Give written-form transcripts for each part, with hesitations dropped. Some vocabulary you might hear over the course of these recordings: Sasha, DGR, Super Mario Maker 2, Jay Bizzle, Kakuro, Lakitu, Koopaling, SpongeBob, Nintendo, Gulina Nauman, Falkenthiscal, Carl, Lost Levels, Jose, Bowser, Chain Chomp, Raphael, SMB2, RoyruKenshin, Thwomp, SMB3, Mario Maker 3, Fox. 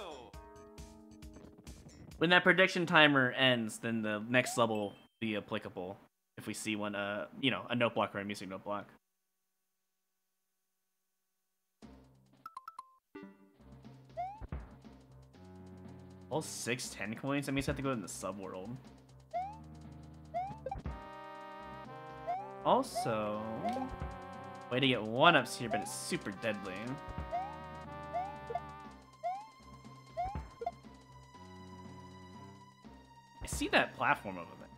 go. When that prediction timer ends, then the next level will be applicable. If we see one, you know, a note block or a music note block. All 610 coins? That means I have to go in the subworld. Also, way to get one-ups here, but it's super deadly. I see that platform over there.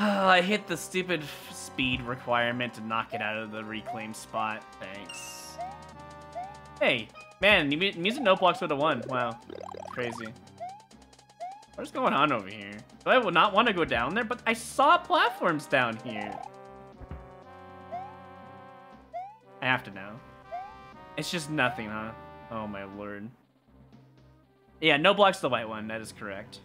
Oh, I hit the stupid speed requirement to knock it out of the reclaimed spot. Thanks. Hey, man, music note blocks would have won. Wow, crazy. What is going on over here? I would not want to go down there, but I saw platforms down here. I have to know. It's just nothing, huh? Oh my lord. Yeah, no blocks the white one. That is correct.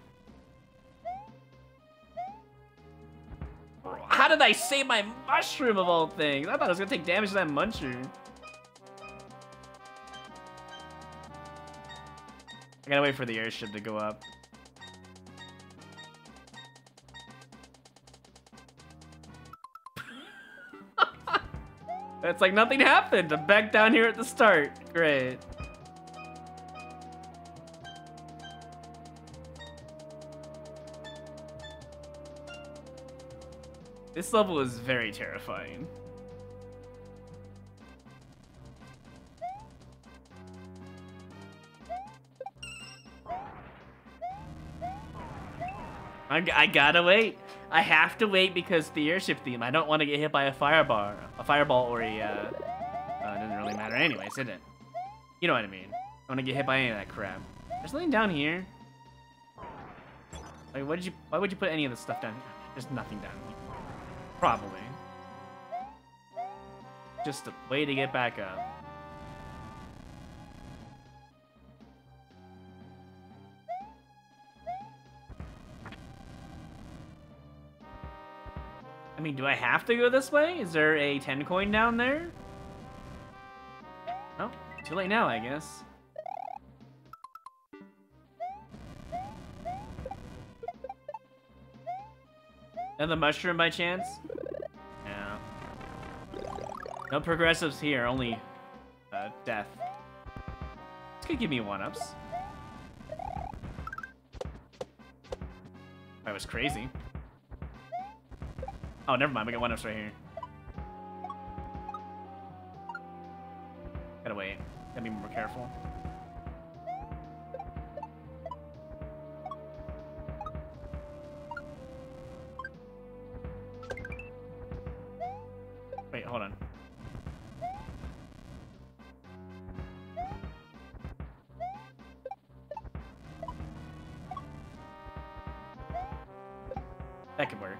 How did I save my mushroom of all things? I thought I was gonna take damage to that muncher. I gotta wait for the airship to go up. It's like nothing happened. I'm back down here at the start. Great. This level is very terrifying. I gotta wait. I have to wait because the airship theme. I don't want to get hit by a fireball or a, it doesn't really matter anyways, does it? You know what I mean. I want to get hit by any of that crap. There's nothing down here. Like, why would you put any of this stuff down here? There's nothing down here. Probably. Just a way to get back up. I mean, do I have to go this way? Is there a 10 coin down there? Oh, too late now, I guess. Another mushroom by chance? No. No progressives here, only death. This could give me one-ups. That was crazy. Oh, never mind. We got one-ups right here. Gotta wait. Gotta be more careful. Wait, hold on. That could work.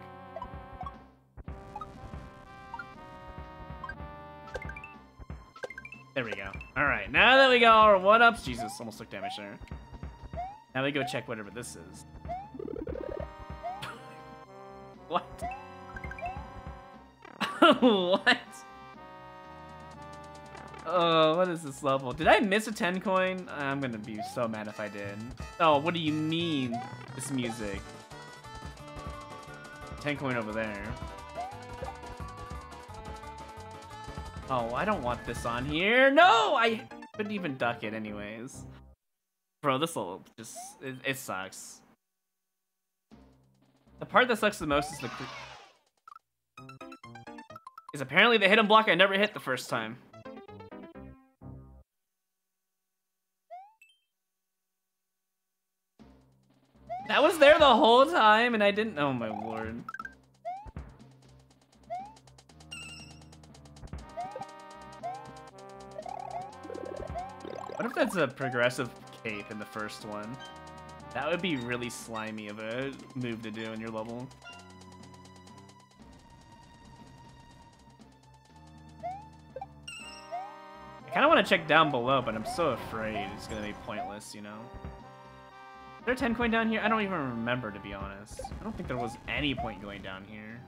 There we go. All right, now that we got our one-ups, Jesus, almost took damage there. Now we go check whatever this is. What? What? Oh, what is this level? Did I miss a 10 coin? I'm gonna be so mad if I did. Oh, what do you mean? This music. 10 coin over there. Oh, I don't want this on here. No, I couldn't even duck it anyways. Bro, this will just, it sucks. The part that sucks the most is apparently the hidden block I never hit the first time. That was there the whole time and I didn't, oh my lord. What if that's a progressive cape in the first one? That would be really slimy of a move to do in your level. I kind of want to check down below, but I'm so afraid it's going to be pointless, you know? Is there a 10 coin down here? I don't even remember, to be honest. I don't think there was any point going down here.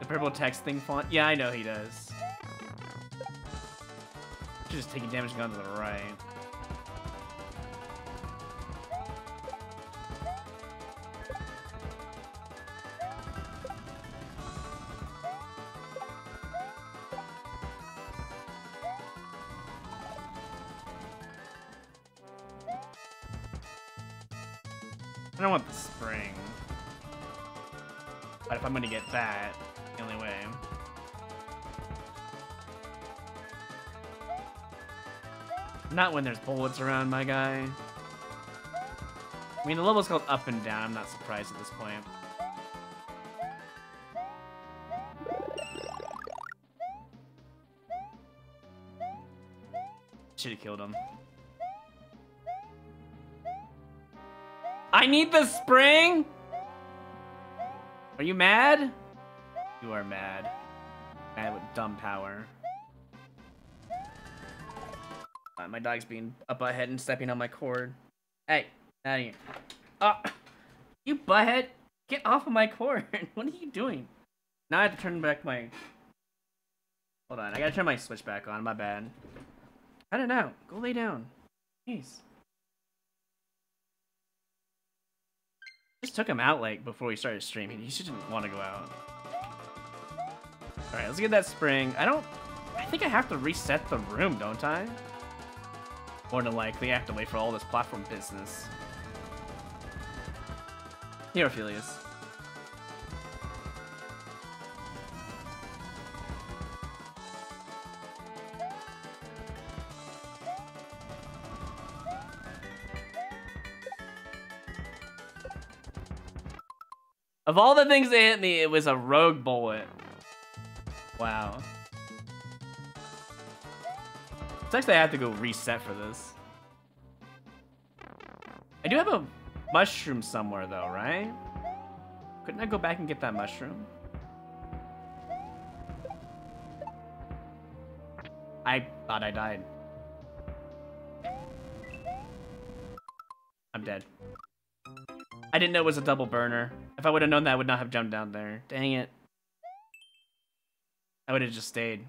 The purple text thing font? Yeah, I know he does. Just taking damage and gone to the right. I don't want the spring. But if I'm gonna get that, the only way. Not when there's bullets around, my guy. I mean, the level's called Up and Down. I'm not surprised at this point. Should've killed him. I need the spring! Are you mad? You are mad. Mad with dumb power. My dog's being a butthead and stepping on my cord. Hey, out of here. Oh, you butthead! Get off of my cord! What are you doing? Now I have to turn back my... Hold on, I gotta turn my switch back on, my bad. I don't know. Go lay down. Jeez. Just took him out like before we started streaming. He just didn't want to go out. All right, let's get that spring. I think I have to reset the room, don't I? More than likely, I have to wait for all this platform business. Herophilius. Of all the things that hit me, it was a rogue bullet. Wow. It's actually, I have to go reset for this. I do have a mushroom somewhere though, right? Couldn't I go back and get that mushroom? I thought I died. I'm dead. I didn't know it was a double burner. If I would have known that, I would not have jumped down there. Dang it. I would have just stayed.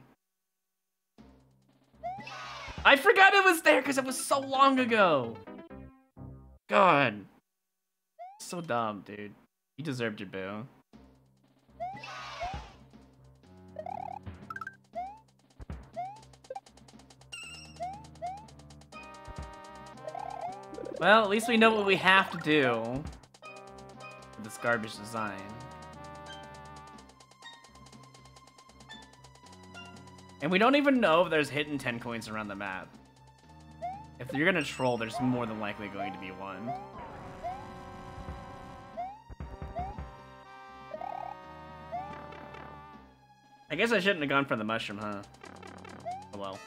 I forgot it was there because it was so long ago. God. So dumb, dude. You deserved your boo. Well, at least we know what we have to do. This garbage design. And we don't even know if there's hidden 10 coins around the map. If you're gonna troll, there's more than likely going to be one. I guess I shouldn't have gone for the mushroom, huh? Oh well.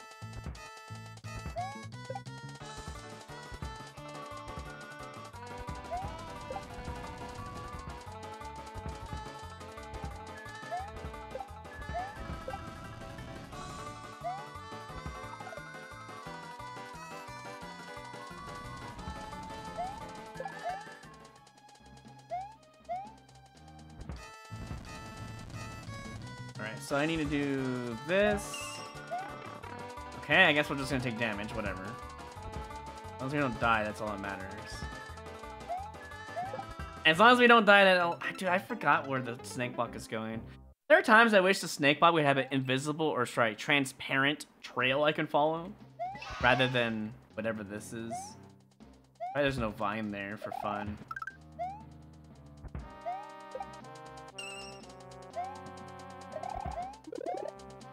So I need to do this. Okay, I guess we're just gonna take damage, whatever. As long as we don't die, that's all that matters. As long as we don't die, dude, I forgot where the snake block is going. There are times I wish the snake block would have an invisible, or sorry, transparent trail I can follow, rather than whatever this is. Probably there's no vine there for fun.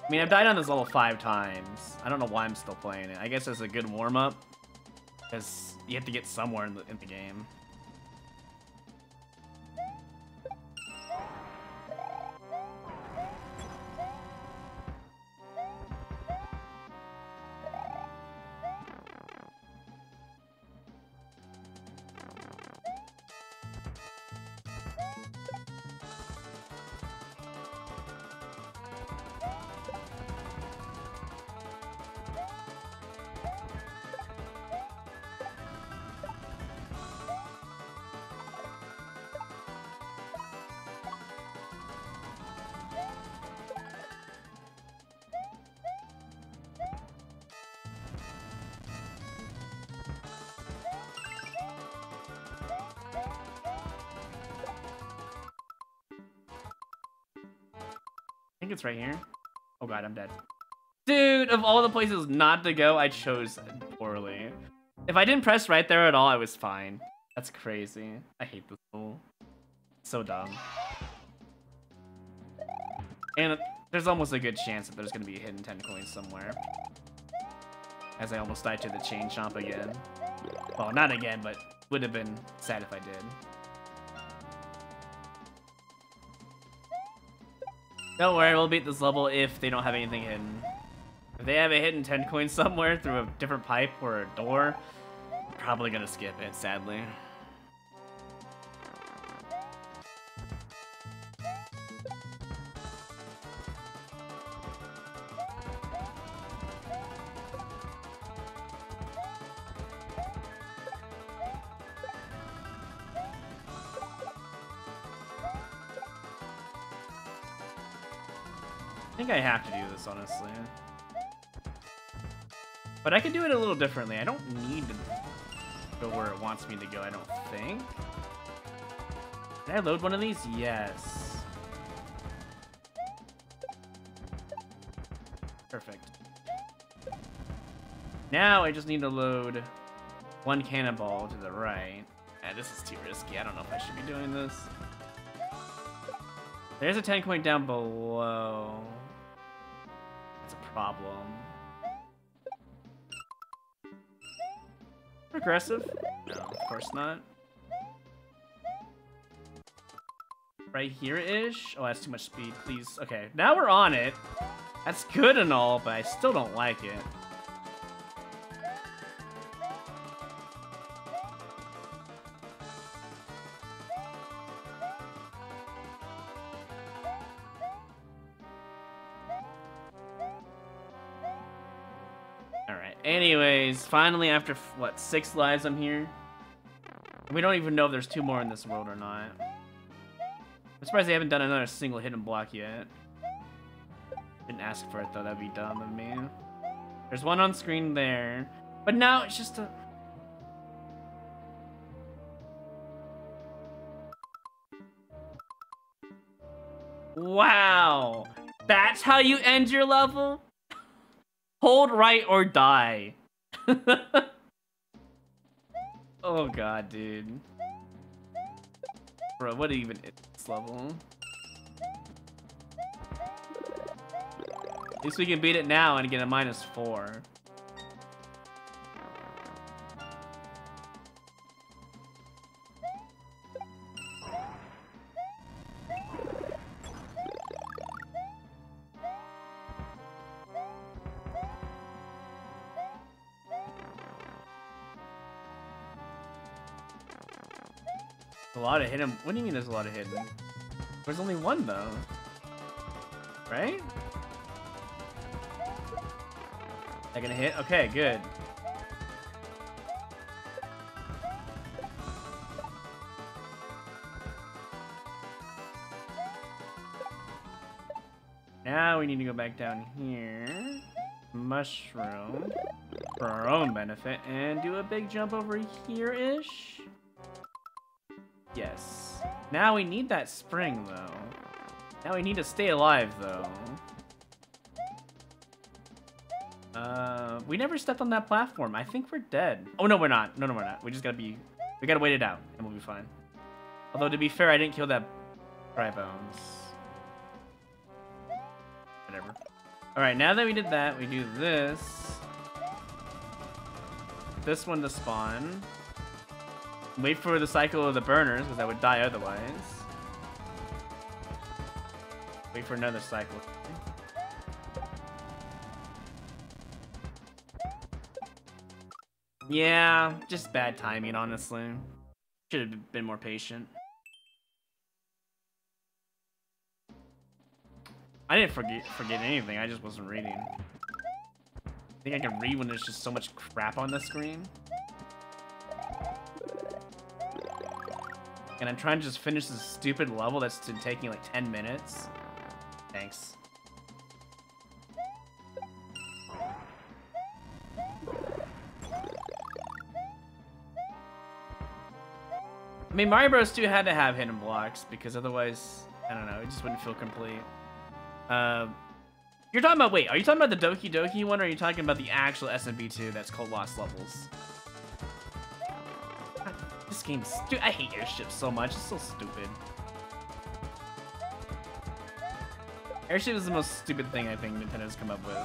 I mean, I've died on this level 5 times. I don't know why I'm still playing it. I guess it's a good warm-up, because you have to get somewhere in the game. think it's right here. Oh god, I'm dead. Dude, of all the places not to go, I chose poorly. If I didn't press right there at all, I was fine. That's crazy. I hate this pool. So dumb. And there's almost a good chance that there's gonna be a hidden 10 coins somewhere. As I almost died to the chain chomp again. Well, not again, but would have been sad if I did. Don't worry, we'll beat this level if they don't have anything hidden. If they have a hidden 10 coin somewhere through a different pipe or a door, probably gonna skip it, sadly. I think I have to do this, honestly. But I could do it a little differently. I don't need to go where it wants me to go, I don't think. Did I load one of these? Yes. Perfect. Now I just need to load one cannonball to the right. Ah, this is too risky. I don't know if I should be doing this. There's a 10 coin down below. Problem. Progressive? No, of course not. Right here-ish? Oh, that's too much speed, please. Okay, now we're on it. That's good and all, but I still don't like it. Anyways, finally after, what, 6 lives I'm here? We don't even know if there's 2 more in this world or not. I'm surprised they haven't done another single hidden block yet. Didn't ask for it though, that'd be dumb of me. There's one on screen there. But now it's just a... Wow! That's how you end your level? Hold right or die. Oh god, dude. Bro, what even is this level? At least we can beat it now and get a -4. A lot of hidden. What do you mean there's a lot of hidden? There's only one though. Right? Is that gonna hit? Okay, good. Now we need to go back down here. Mushroom. For our own benefit. And do a big jump over here-ish. Yes. Now we need that spring, though. Now we need to stay alive, though. We never stepped on that platform. I think we're dead. Oh, no, we're not. No, no, we're not. We just gotta be... We gotta wait it out, and we'll be fine. Although, to be fair, I didn't kill that... Dry bones. Whatever. Alright, now that we did that, we do this. This one to spawn. Wait for the cycle of the burners, because I would die otherwise. Wait for another cycle. Yeah, just bad timing, honestly. Should have been more patient. I didn't forget anything, I just wasn't reading. I think I can read when there's just so much crap on the screen. And I'm trying to just finish this stupid level that's been taking like 10 minutes. Thanks. I mean, Mario Bros. 2 had to have hidden blocks because otherwise, I don't know, it just wouldn't feel complete. You're talking about, wait, are you talking about the Doki Doki one, or are you talking about the actual SMB2 that's called Lost Levels? God, this game is, dude, I hate airships so much. It's so stupid. Airship is the most stupid thing I think Nintendo's come up with.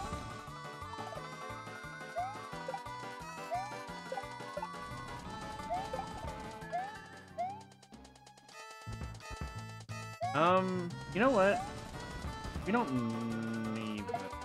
You know what? We don't need this.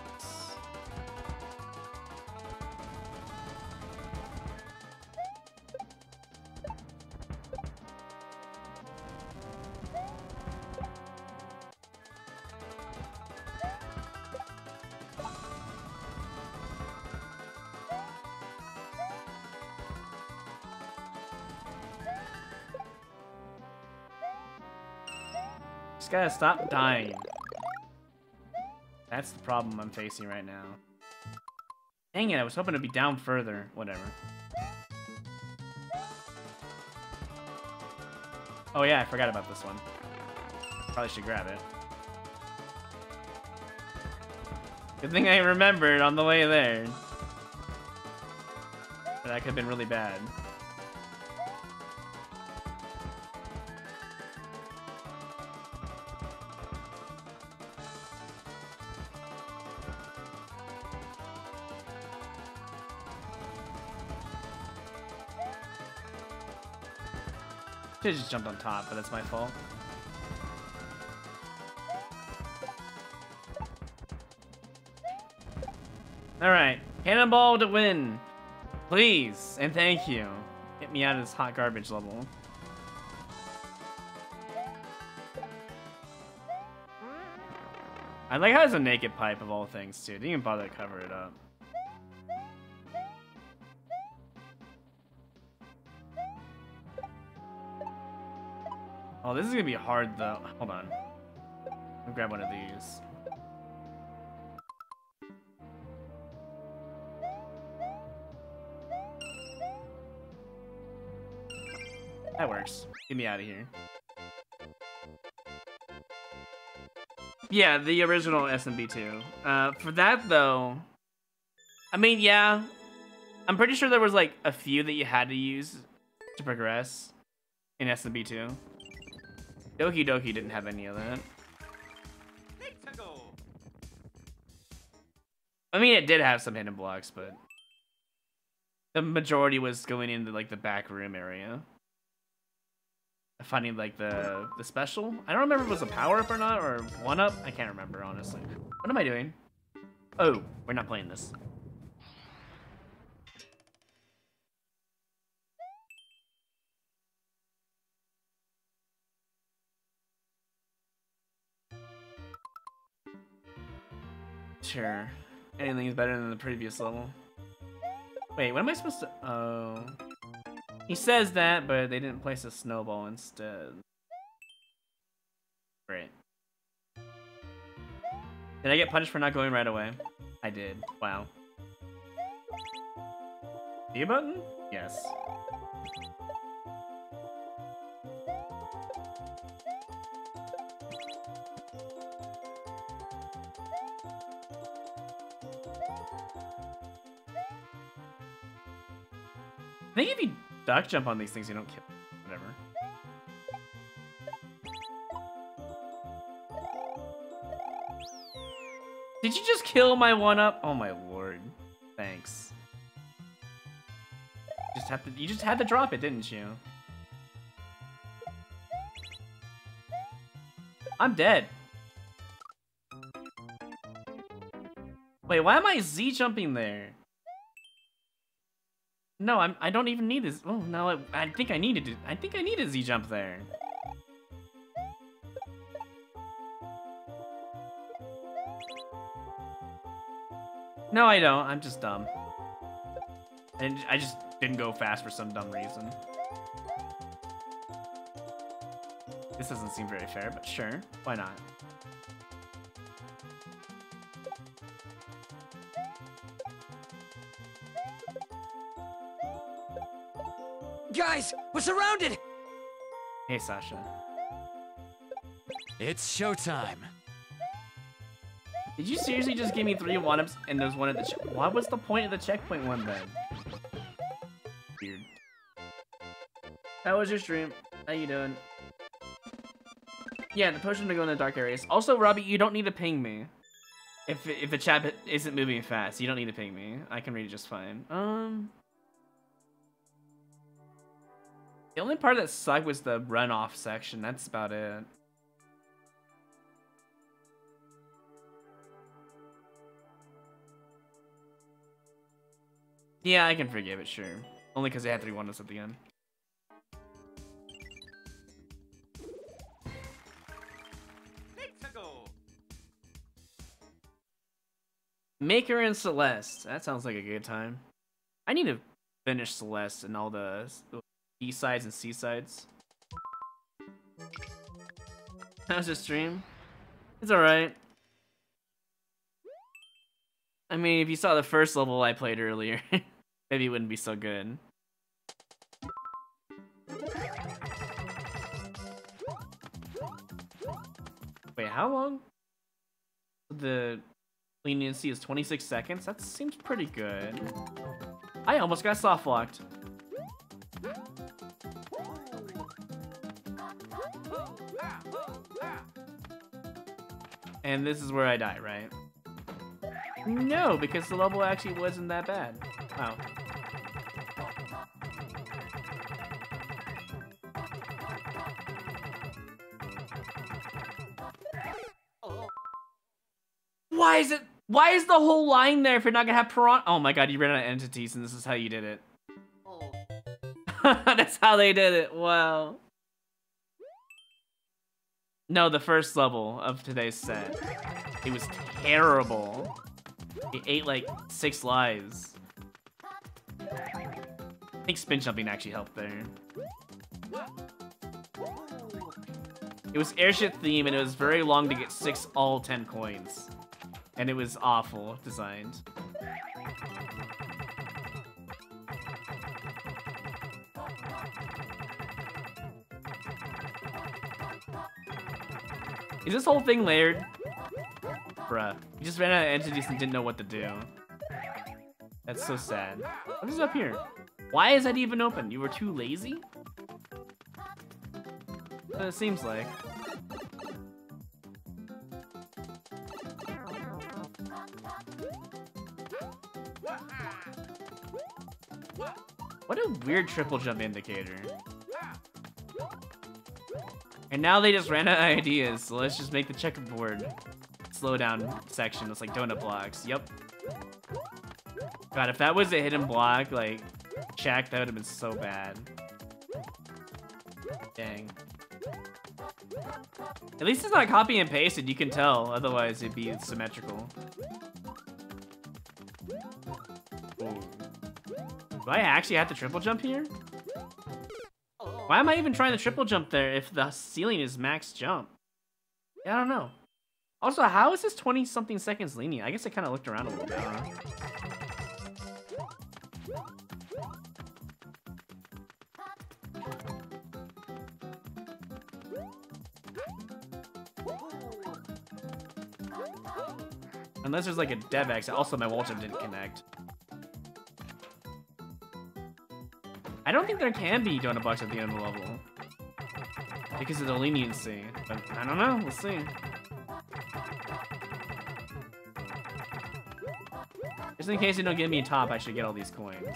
Just gotta stop dying. That's the problem I'm facing right now. Dang it, I was hoping to be down further. Whatever. Oh yeah, I forgot about this one. Probably should grab it. Good thing I remembered on the way there. But that could have been really bad. Should've just jumped on top, but that's my fault. Alright, cannonball to win. Please, and thank you. Get me out of this hot garbage level. I like how it's a naked pipe of all things, too. Didn't even bother to cover it up. Oh, this is gonna be hard though. Hold on. Let me grab one of these. That works. Get me out of here. Yeah, the original SMB2. For that though, I mean, yeah, I'm pretty sure there was like a few that you had to use to progress in SMB2. Doki Doki didn't have any of that. I mean, it did have some hidden blocks, but the majority was going into like the back room area, finding like the special. I don't remember if it was a power up or not, or one up. I can't remember honestly. What am I doing? Oh, we're not playing this. Sure. Anything is better than the previous level. Wait, what am I supposed to... Oh. He says that, but they didn't place a snowball instead. Great. Did I get punished for not going right away? I did. Wow. D button? Yes. I think if you duck jump on these things, you don't kill. Whatever. Did you just kill my one-up? Oh my lord! Thanks. You just had to drop it, didn't you? I'm dead. Wait, why am I Z jumping there? No, I don't even need this. Oh no, I think I needed it. I think I need a Z jump there. No, I don't. I'm just dumb. And I just didn't go fast for some dumb reason. This doesn't seem very fair, but sure, why not? Guys, we're surrounded! Hey, Sasha. It's showtime. Did you seriously just give me 3 one-ups and there's one at the checkpoint? What was the point of the checkpoint one then? Weird. How was your stream? How you doing? Yeah, the potion to go in the dark areas. Also, Robbie, you don't need to ping me. If the chat isn't moving fast, you don't need to ping me. I can read it just fine. The only part that sucked was the runoff section. That's about it. Yeah, I can forgive it, sure. Only because they had 3 one-ups at the end. Maker and Celeste. That sounds like a good time. I need to finish Celeste and all the B sides and C sides. How's your stream? It's alright. I mean, if you saw the first level I played earlier, maybe it wouldn't be so good. Wait, how long? The leniency is 26 seconds. That seems pretty good. I almost got soft locked. And this is where I die, right? No, because the level actually wasn't that bad. Oh. Why is it? Why is the whole line there if you're not gonna have piranha? Oh my god, you ran out of entities and this is how you did it. Oh. That's how they did it, wow. No, the first level of today's set. It was terrible. It ate like 6 lives. I think spin jumping actually helped there. It was airship theme and it was very long to get 6 all 10 coins. And it was awful designed. Is this whole thing layered? Bruh. You just ran out of entities and didn't know what to do. That's so sad. What is up here? Why is that even open? You were too lazy? It seems like. What a weird triple jump indicator. And now they just ran out of ideas, so let's just make the checkerboard slow down section. It's like donut blocks. Yep. God, if that was a hidden block, like check, that would have been so bad. Dang. At least it's not copy and pasted, you can tell. Otherwise, it'd be symmetrical. Ooh. Do I actually have to triple jump here? Why am I even trying to triple jump there if the ceiling is max jump? Yeah, I don't know. Also, how is this 20-something seconds lenient? I guess I kind of looked around a little bit. Huh? Unless there's like a dev exit. Also, my wall jump didn't connect. I don't think there can be donut blocks at the end of the level because of the leniency, but I don't know, we'll see. Just in case you don't give me a top, I should get all these coins.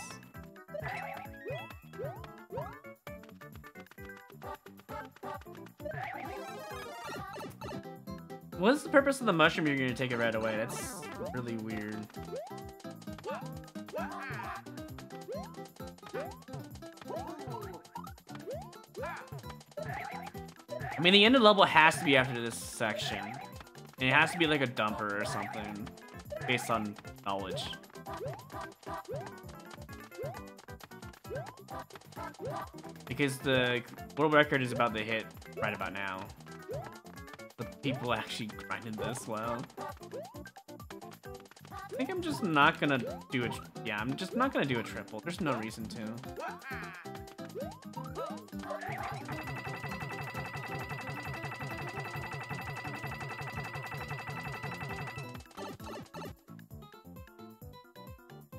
What's the purpose of the mushroom? You're gonna take it right away. That's really weird. I mean, the end of the level has to be after this section. And it has to be like a dumper or something, based on knowledge. Because the world record is about to hit right about now. But people actually grinded this well. I think I'm just not gonna do it. Yeah, I'm just not gonna do a triple. There's no reason to.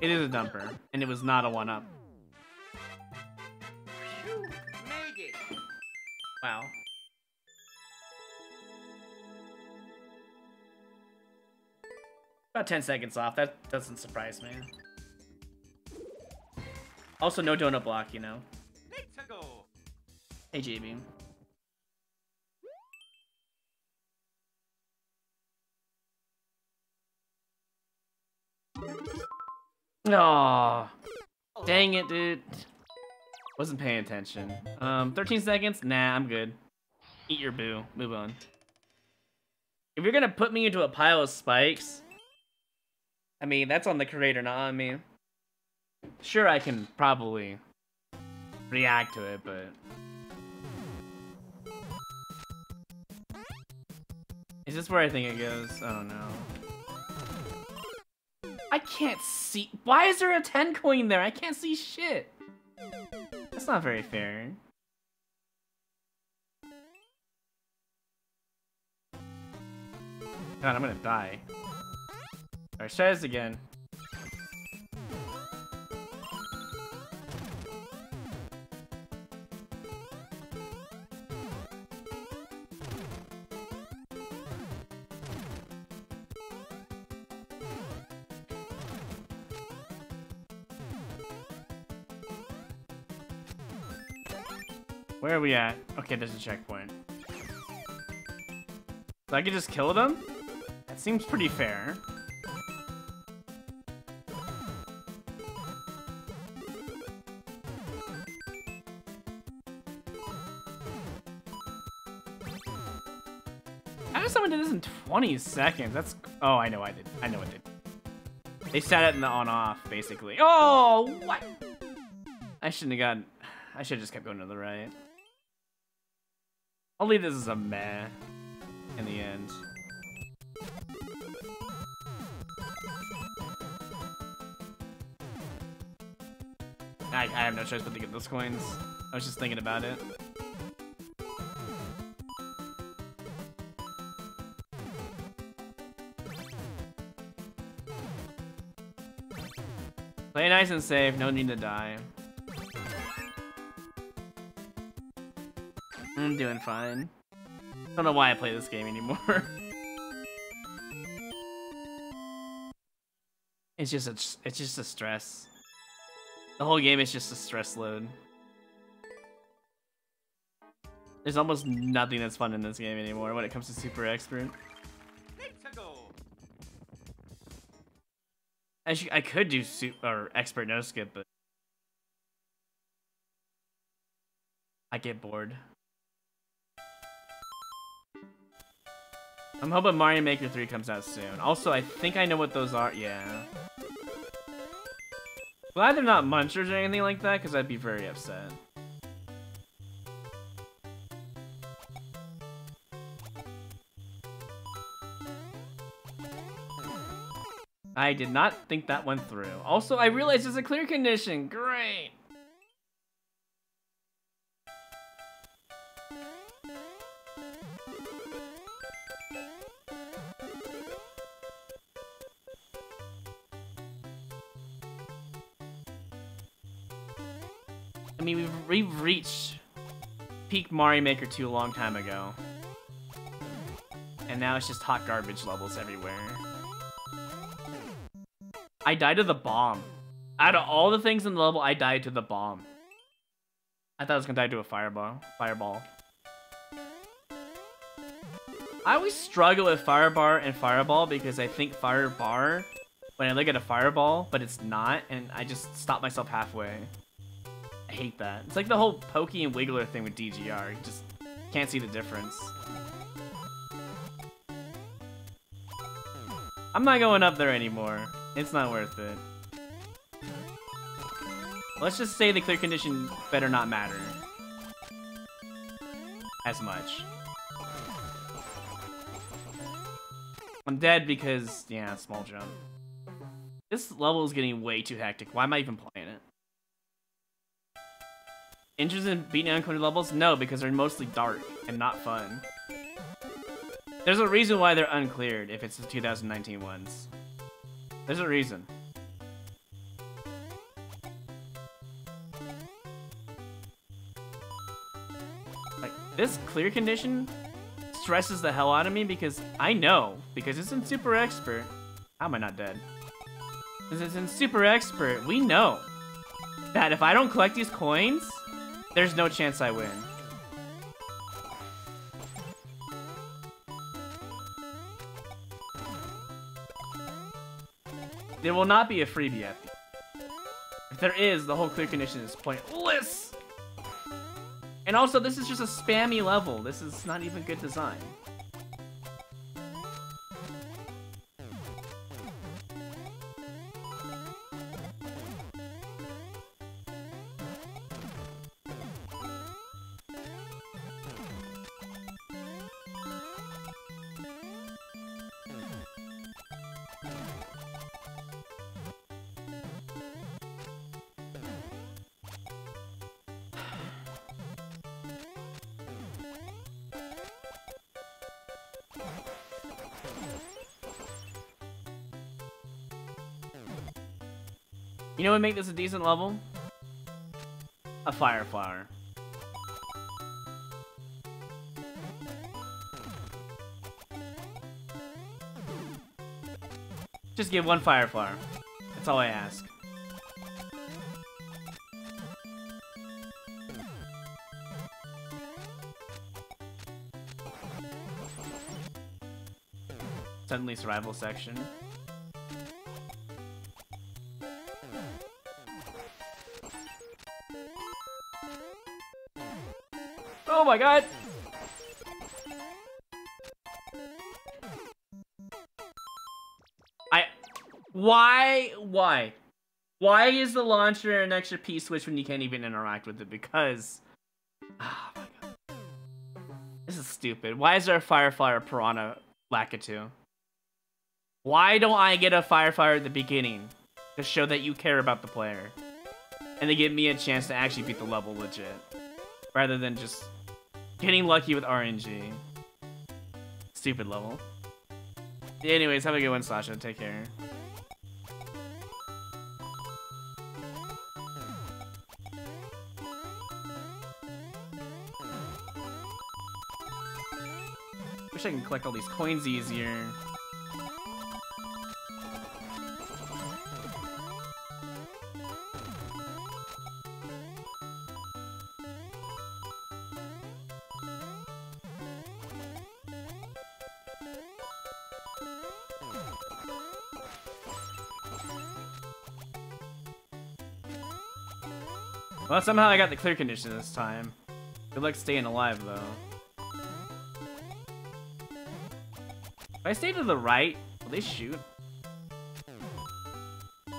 It is a dumper, and it was not a 1-up. You made it. Wow. About 10 seconds off, that doesn't surprise me. Also, no donut block, you know. Let's go. Hey, JB. Aww. Dang it, dude. Wasn't paying attention. 13 seconds? Nah, I'm good. Eat your boo. Move on. If you're gonna put me into a pile of spikes, I mean, that's on the creator, not on me. Sure, I can probably react to it, but... Is this where I think it goes? I don't know. I can't see. Why is there a 10 coin there? I can't see shit. That's not very fair. God, I'm gonna die. Alright, try this again. Where are we at? Okay, there's a checkpoint. So I could just kill them? That seems pretty fair. How did someone do this in 20 seconds? That's... Oh, I know I did. I know it did. They sat it in the on-off, basically. Oh, what? I shouldn't have gotten... I should've just kept going to the right. I'll leave this as a meh in the end. I have no choice but to get those coins. I was just thinking about it. Play nice and safe, no need to die. I'm doing fine. Don't know why I play this game anymore. It's just a stress. The whole game is just a stress load. There's almost nothing that's fun in this game anymore when it comes to Super Expert. I could do or Expert No Skip, but I get bored. I'm hoping Mario Maker 3 comes out soon. Also, I think I know what those are. Yeah. Glad they're not munchers or anything like that, because I'd be very upset. I did not think that went through. Also, I realized it's a clear condition. Great. I mean, we've reached peak Mario Maker 2 a long time ago. And now it's just hot garbage levels everywhere. I died to the bomb. Out of all the things in the level, I died to the bomb. I thought I was gonna die to a fireball. I always struggle with Firebar and Fireball because I think Firebar, when I look at a Fireball, but it's not, and I just stop myself halfway. I hate that. It's like the whole Pokey and Wiggler thing with DGR. You just can't see the difference. I'm not going up there anymore. It's not worth it. Let's just say the clear condition better not matter as much. I'm dead because, yeah, small jump. This level is getting way too hectic. Why am I even playing it? Interested in beating uncoded levels? No, because they're mostly dark and not fun. There's a reason why they're uncleared if it's the 2019 ones. There's a reason. This clear condition stresses the hell out of me because I know, because it's in Super Expert. How am I not dead? Because it's in Super Expert, we know that if I don't collect these coins, there's no chance I win. There will not be a freebie at the end. If there is, the whole clear condition is pointless. And also, this is just a spammy level. This is not even good design. You know what would make this a decent level? A fire flower. Just give one fire flower. That's all I ask. Suddenly survival section. Oh my god! Why is the launcher an extra P-switch when you can't even interact with it? Because... oh my god. This is stupid. Why is there a Fireflyer Piranha Lakitu? Why don't I get a Fireflyer at the beginning? To show that you care about the player. And they give me a chance to actually beat the level legit. Rather than just... getting lucky with RNG. Stupid level. Anyways, have a good one, Sasha. Take care. Wish I can collect all these coins easier. Well, somehow I got the clear condition this time. Good luck staying alive, though. If I stay to the right, will they shoot? I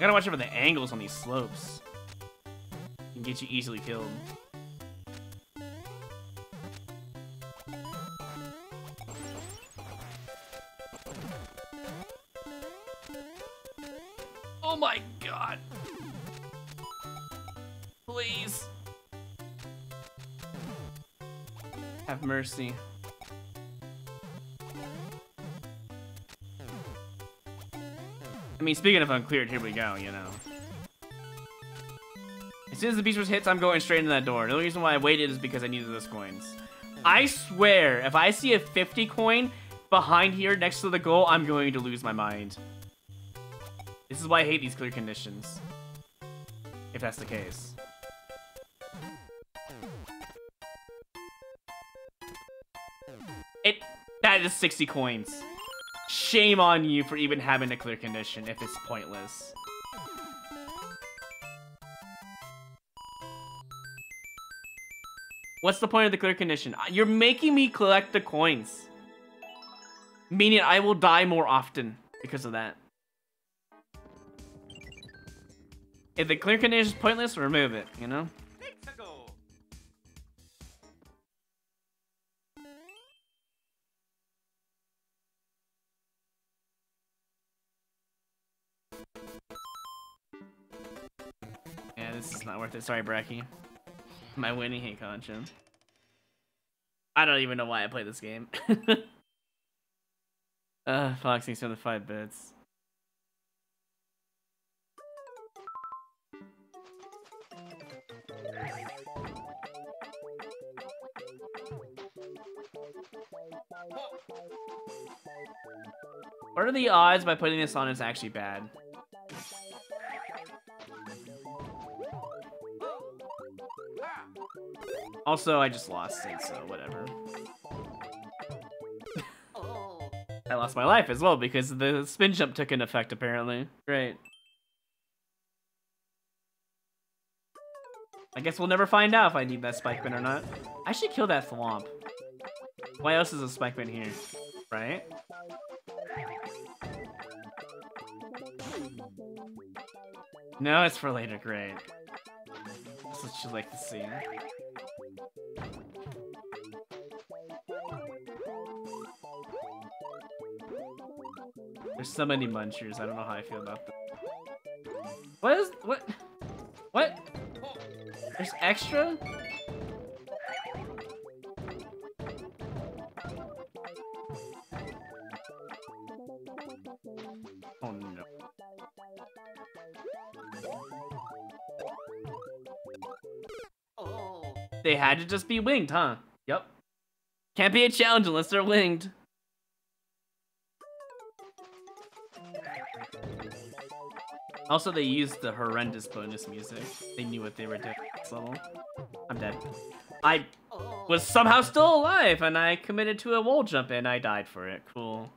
gotta watch out for the angles on these slopes. It can get you easily killed. Mercy. I mean, speaking of uncleared, here we go, you know. As soon as the beach was hits, I'm going straight into that door. The only reason why I waited is because I needed those coins. I swear, if I see a 50 coin behind here next to the goal, I'm going to lose my mind. This is why I hate these clear conditions. If that's the case. That is 60 coins. Shame on you for even having a clear condition if it's pointless. What's the point of the clear condition? You're making me collect the coins. Meaning I will die more often because of that. If the clear condition is pointless, remove it, you know? Not worth it. Sorry, Bracky. Am I winning? Hey, Concha. I don't even know why I play this game. Fox needs for the 5 bits. What are the odds by putting this on is actually bad? Also, I just lost it, so whatever. I lost my life as well because the spin jump took an effect apparently. Great. I guess we'll never find out if I need that spike bin or not. I should kill that Thwomp. Why else is a spike bin here? Right? No, it's for later. Great. That's what you like to see. There's so many munchers. I don't know how I feel about them. What is... what? What? There's extra? Oh no. Oh. They had to just be winged, huh? Yep. Can't be a challenge unless they're winged. Also, they used the horrendous bonus music. They knew what they were doing at this level. I'm dead. I was somehow still alive, and I committed to a wall jump, and I died for it. Cool.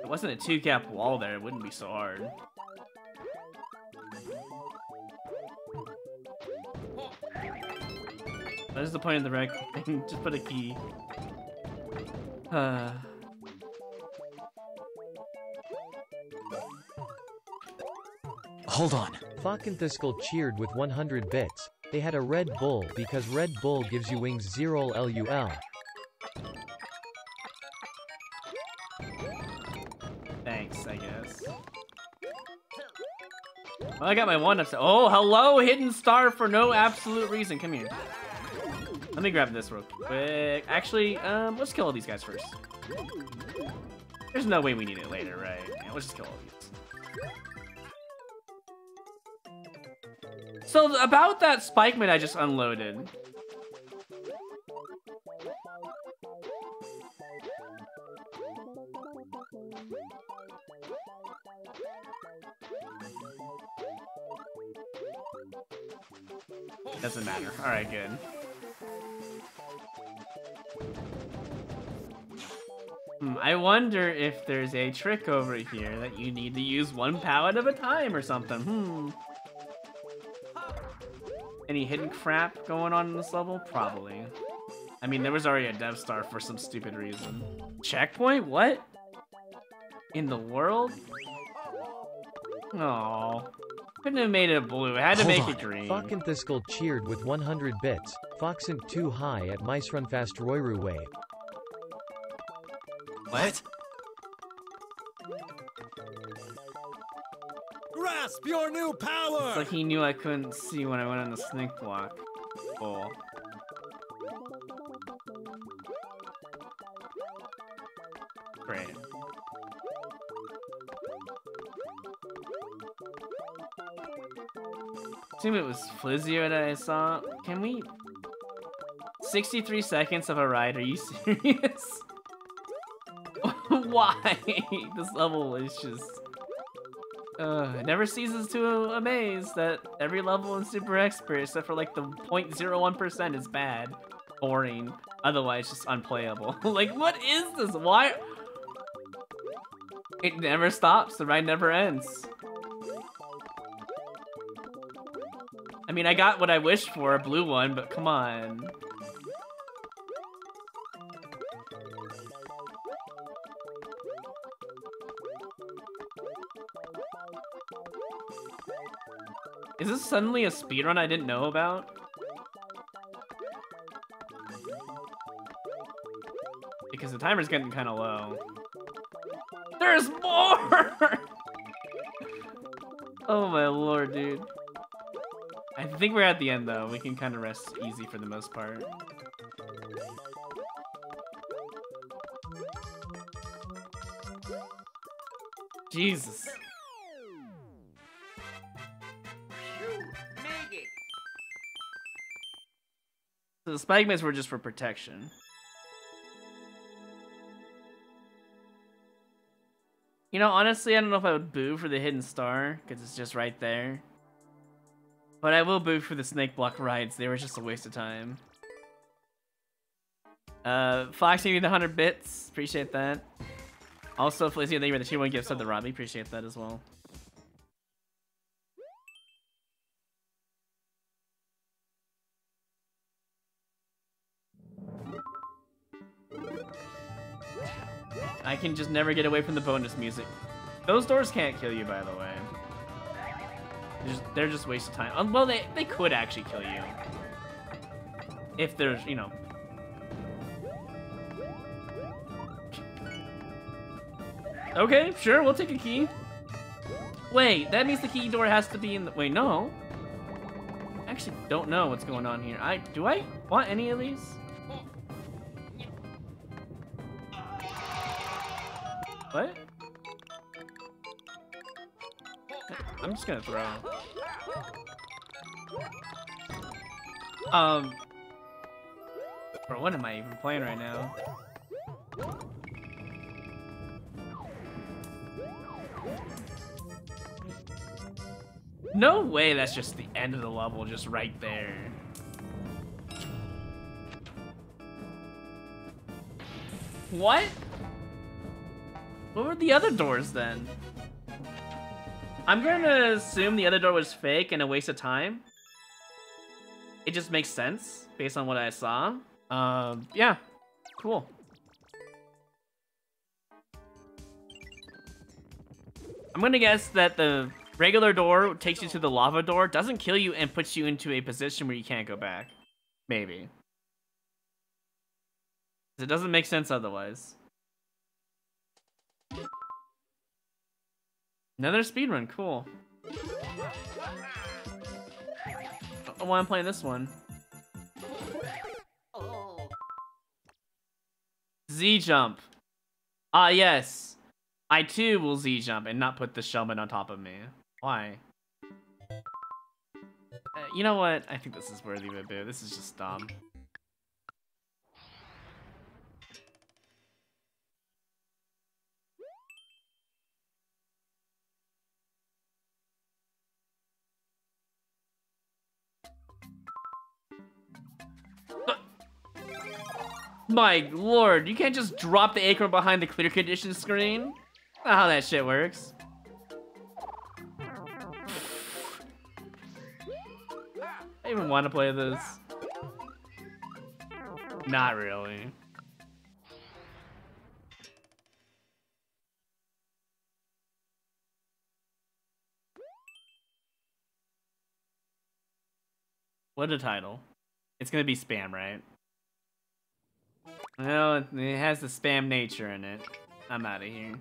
If it wasn't a two-cap wall there, it wouldn't be so hard. That is the point of the wreck. Just put a key. Hold on. Falkenthiscal cheered with 100 bits. They had a Red Bull because Red Bull gives you wings 0 LUL. Thanks, I guess. Well, I got my one upset. Oh, hello, hidden star for no absolute reason. Come here. Let me grab this real quick. Actually, let's kill all these guys first. There's no way we need it later, right? Yeah, let's just kill all these. So about that Spikeman I just unloaded. Doesn't matter. All right, good. I wonder if there's a trick over here that you need to use one pallet at a time or something. Any hidden crap going on in this level? Probably. I mean, there was already a Dev Star for some stupid reason. Checkpoint? What? In the world? Aww. Couldn't have made it blue. I had to make it green. Falkenthiscal cheered with 100 bits. Fox and 2 high at Mice Run Fast Royru Wave. What? Grasp your new power! It's like he knew I couldn't see when I went on the snake block. Oh. Great. I assume it was Flizio that I saw. Can we... 63 seconds of a ride, are you serious? Why? This level is just... it never ceases to amaze that every level in Super Expert, except for like the 0.01% is bad. Boring. Otherwise, just unplayable. Like, what is this? Why? It never stops. The ride never ends. I mean, I got what I wished for, a blue one, but come on. Is this suddenly a speedrun I didn't know about? Because the timer's getting kind of low. There's more! Oh my lord, dude. I think we're at the end though. We can kind of rest easy for the most part. Jesus. So the stalagmites were just for protection. You know, honestly, I don't know if I would boo for the hidden star, because it's just right there. But I will boo for the snake block rides. They were just a waste of time. Fox, you need 100 bits. Appreciate that. Also, Felicia, thank you for the tier 1 gift sub to Robbie. Appreciate that as well. I can just never get away from the bonus music. Those doors can't kill you, by the way. They're just a waste of time. Well, they could actually kill you. If there's, you know... Okay, sure, we'll take a key. Wait, that means the key door has to be in the... Wait, no. I actually don't know what's going on here. Do I want any of these? What? I'm just gonna throw. Bro, what am I even playing right now? No way that's just the end of the level, just right there. What? What were the other doors then? I'm gonna assume the other door was fake and a waste of time. It just makes sense based on what I saw. Yeah, cool. I'm gonna guess that the regular door takes you to the lava door, doesn't kill you, and puts you into a position where you can't go back. Maybe. It doesn't make sense otherwise. Another speedrun, cool. I want to play this one. Z jump. Ah, yes. I too will Z jump and not put the shellman on top of me. Why? You know what? I think this is worthy of a boo. This is just dumb. My lord, you can't just drop the acorn behind the clear condition screen? That's not how that shit works. I even want to play this. Not really. What a title. It's gonna be spam, right? Well, it has the spam nature in it. I'm out of here.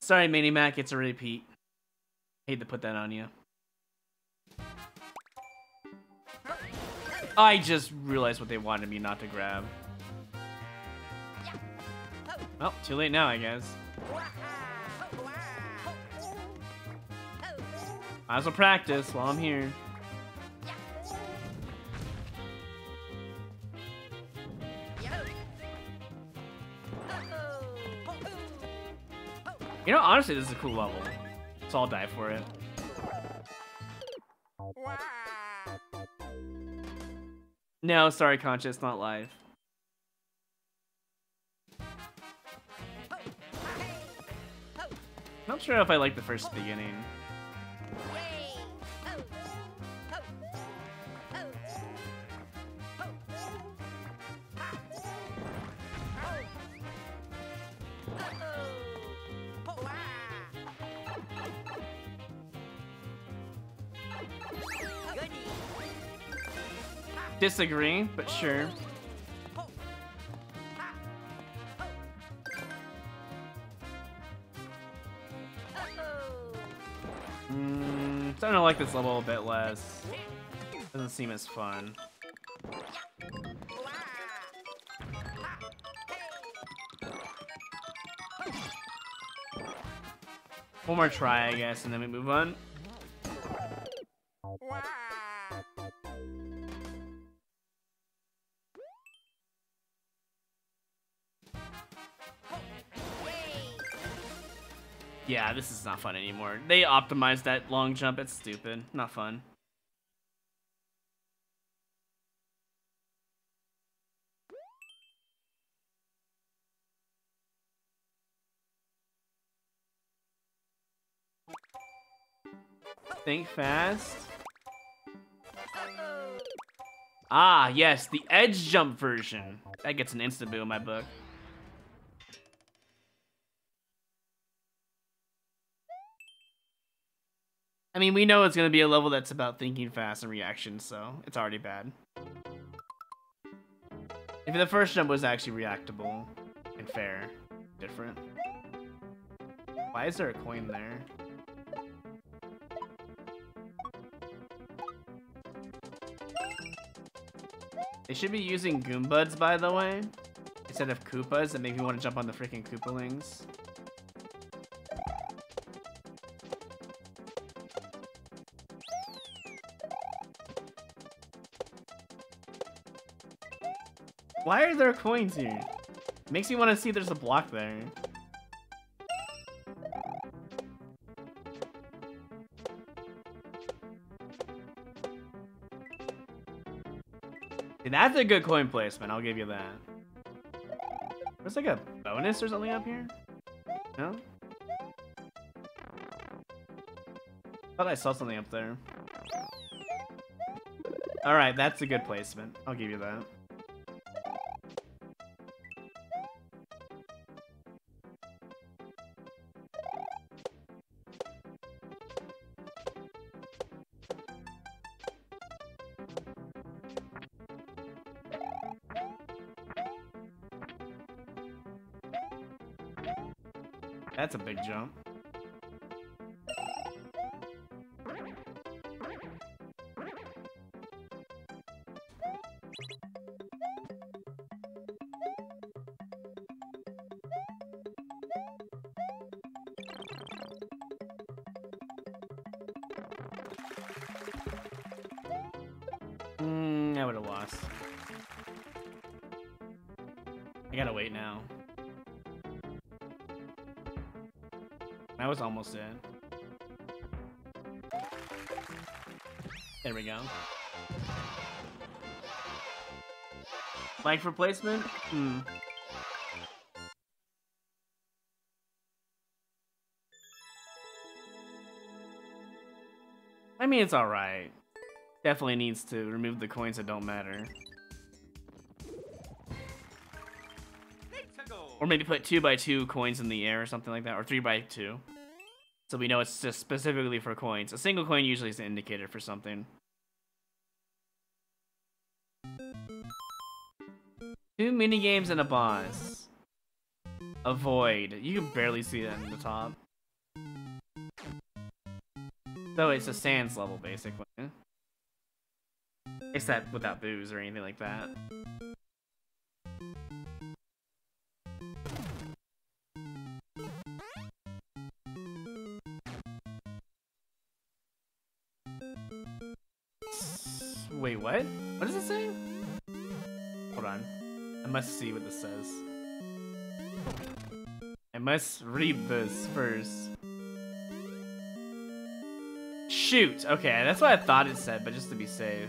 Sorry, Minimac, it's a repeat. Hate to put that on you. I just realized what they wanted me not to grab. Well, too late now, I guess. Might as well practice while I'm here. You know, honestly, this is a cool level, so I'll die for it. No, sorry, Concha, it's not live. Not sure if I like the first beginning. Disagree, but sure. Starting to like this level a bit less. Doesn't seem as fun. One more try, I guess, and then we move on. Yeah, this is not fun anymore. They optimized that long jump. It's stupid. Not fun. Think fast. Ah, yes, the edge jump version. That gets an insta boo in my book. I mean, we know it's going to be a level that's about thinking fast and reactions, so it's already bad. If the first jump was actually reactable and fair, different. Why is there a coin there? They should be using Goombuds, by the way, instead of Koopas that make me want to jump on the freaking Koopalings. Why are there coins here? Makes me want to see there's a block there. And that's a good coin placement, I'll give you that. There's like a bonus or something up here? No? Thought I saw something up there. Alright, that's a good placement. I'll give you that. That's a big jump. I would have lost. I gotta wait now. That was almost it. There we go. Like replacement? Hmm. I mean, it's alright. Definitely needs to remove the coins that don't matter. Or maybe put 2x2 coins in the air or something like that, or 3x2. So we know it's just specifically for coins. A single coin usually is an indicator for something. 2 minigames and a boss. Avoid. You can barely see that in the top. So it's a Sans level, basically. Except without booze or anything like that. Wait, what? What does it say? Hold on. I must see what this says. I must read this first. Shoot! Okay, that's what I thought it said, but just to be safe.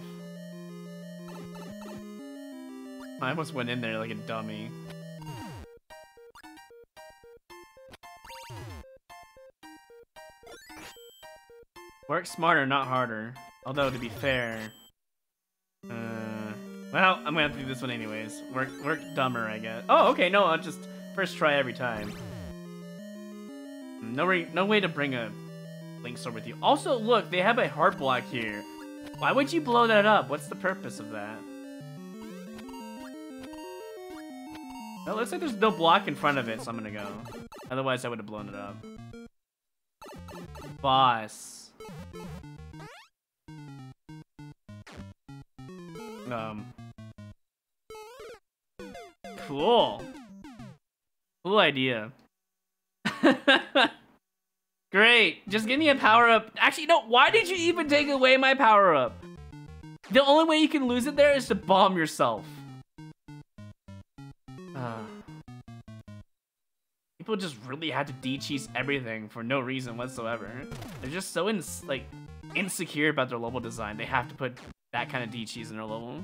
I almost went in there like a dummy. Work smarter, not harder. Although, to be fair... well, I'm gonna have to do this one anyways. Work dumber, I guess. Oh, okay, no, I'll just first try every time. No way to bring a Link Sword with you. Also, look, they have a heart block here. Why would you blow that up? What's the purpose of that? Well, it looks like there's no block in front of it, so I'm gonna go. Otherwise, I would have blown it up. Boss. Cool idea. Great. Just give me a power-up. Actually, no, why did you even take away my power-up? The only way you can lose it there is to bomb yourself. People just really had to de-cheese everything for no reason whatsoever. They're just so insecure about their level design. They have to put that kind of de-cheese in their level.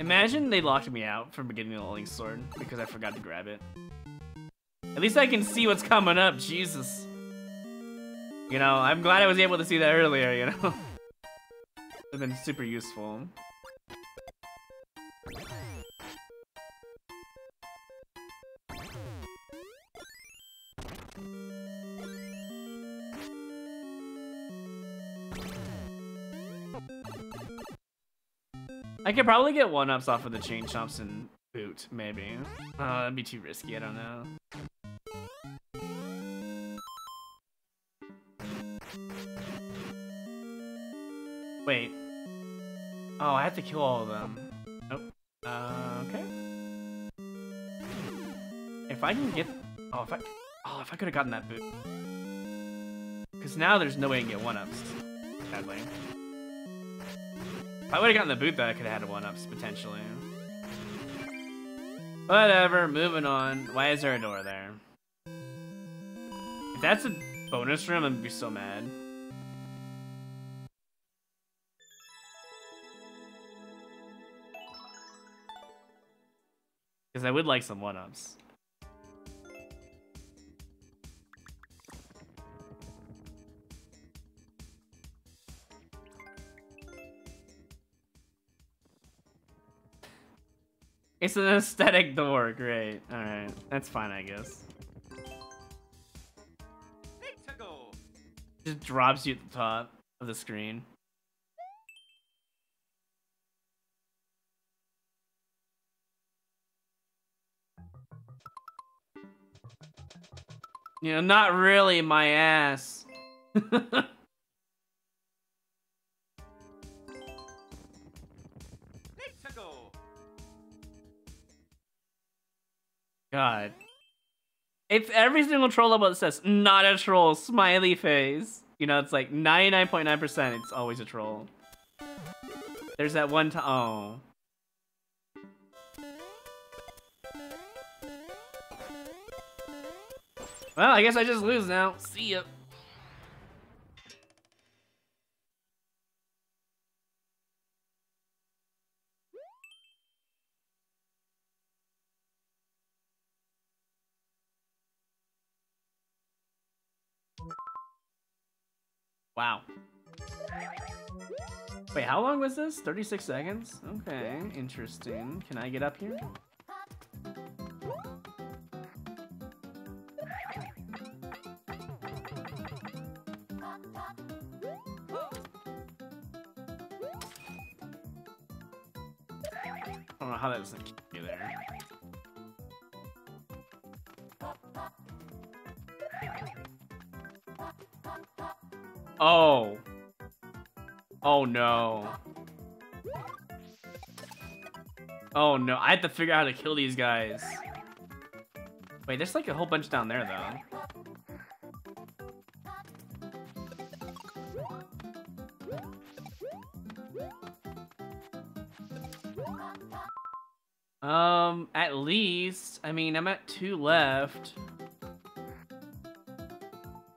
Imagine they locked me out from getting the Lulling Sword because I forgot to grab it. At least I can see what's coming up, Jesus. You know, I'm glad I was able to see that earlier, you know? It would have been super useful. I could probably get 1-ups off of the Chain Chomps and Boot, maybe. That'd be too risky, I don't know. Wait. Oh, I have to kill all of them. Nope. Okay. If I can get... Oh, if I could have gotten that boot. Because now there's no way I can get 1-ups, sadly. I would have gotten the boot that I could have had 1-ups, potentially. Whatever, moving on. Why is there a door there? If that's a bonus room, I'd be so mad. Because I would like some 1-ups. It's an aesthetic door, great. Alright, that's fine, I guess. Just drops you at the top of the screen. You know, not really my ass. God. It's every single troll level that says, not a troll, smiley face. You know, it's like 99.9%, it's always a troll. There's that one time. Oh. Well, I guess I just lose now. See ya. Wow. Wait, how long was this? 36 seconds? Okay, interesting. Can I get up here? I don't know how that doesn't keep you there. Oh. Oh no. Oh no, I have to figure out how to kill these guys. Wait, there's like a whole bunch down there though. At least, I mean, I'm at 2 left.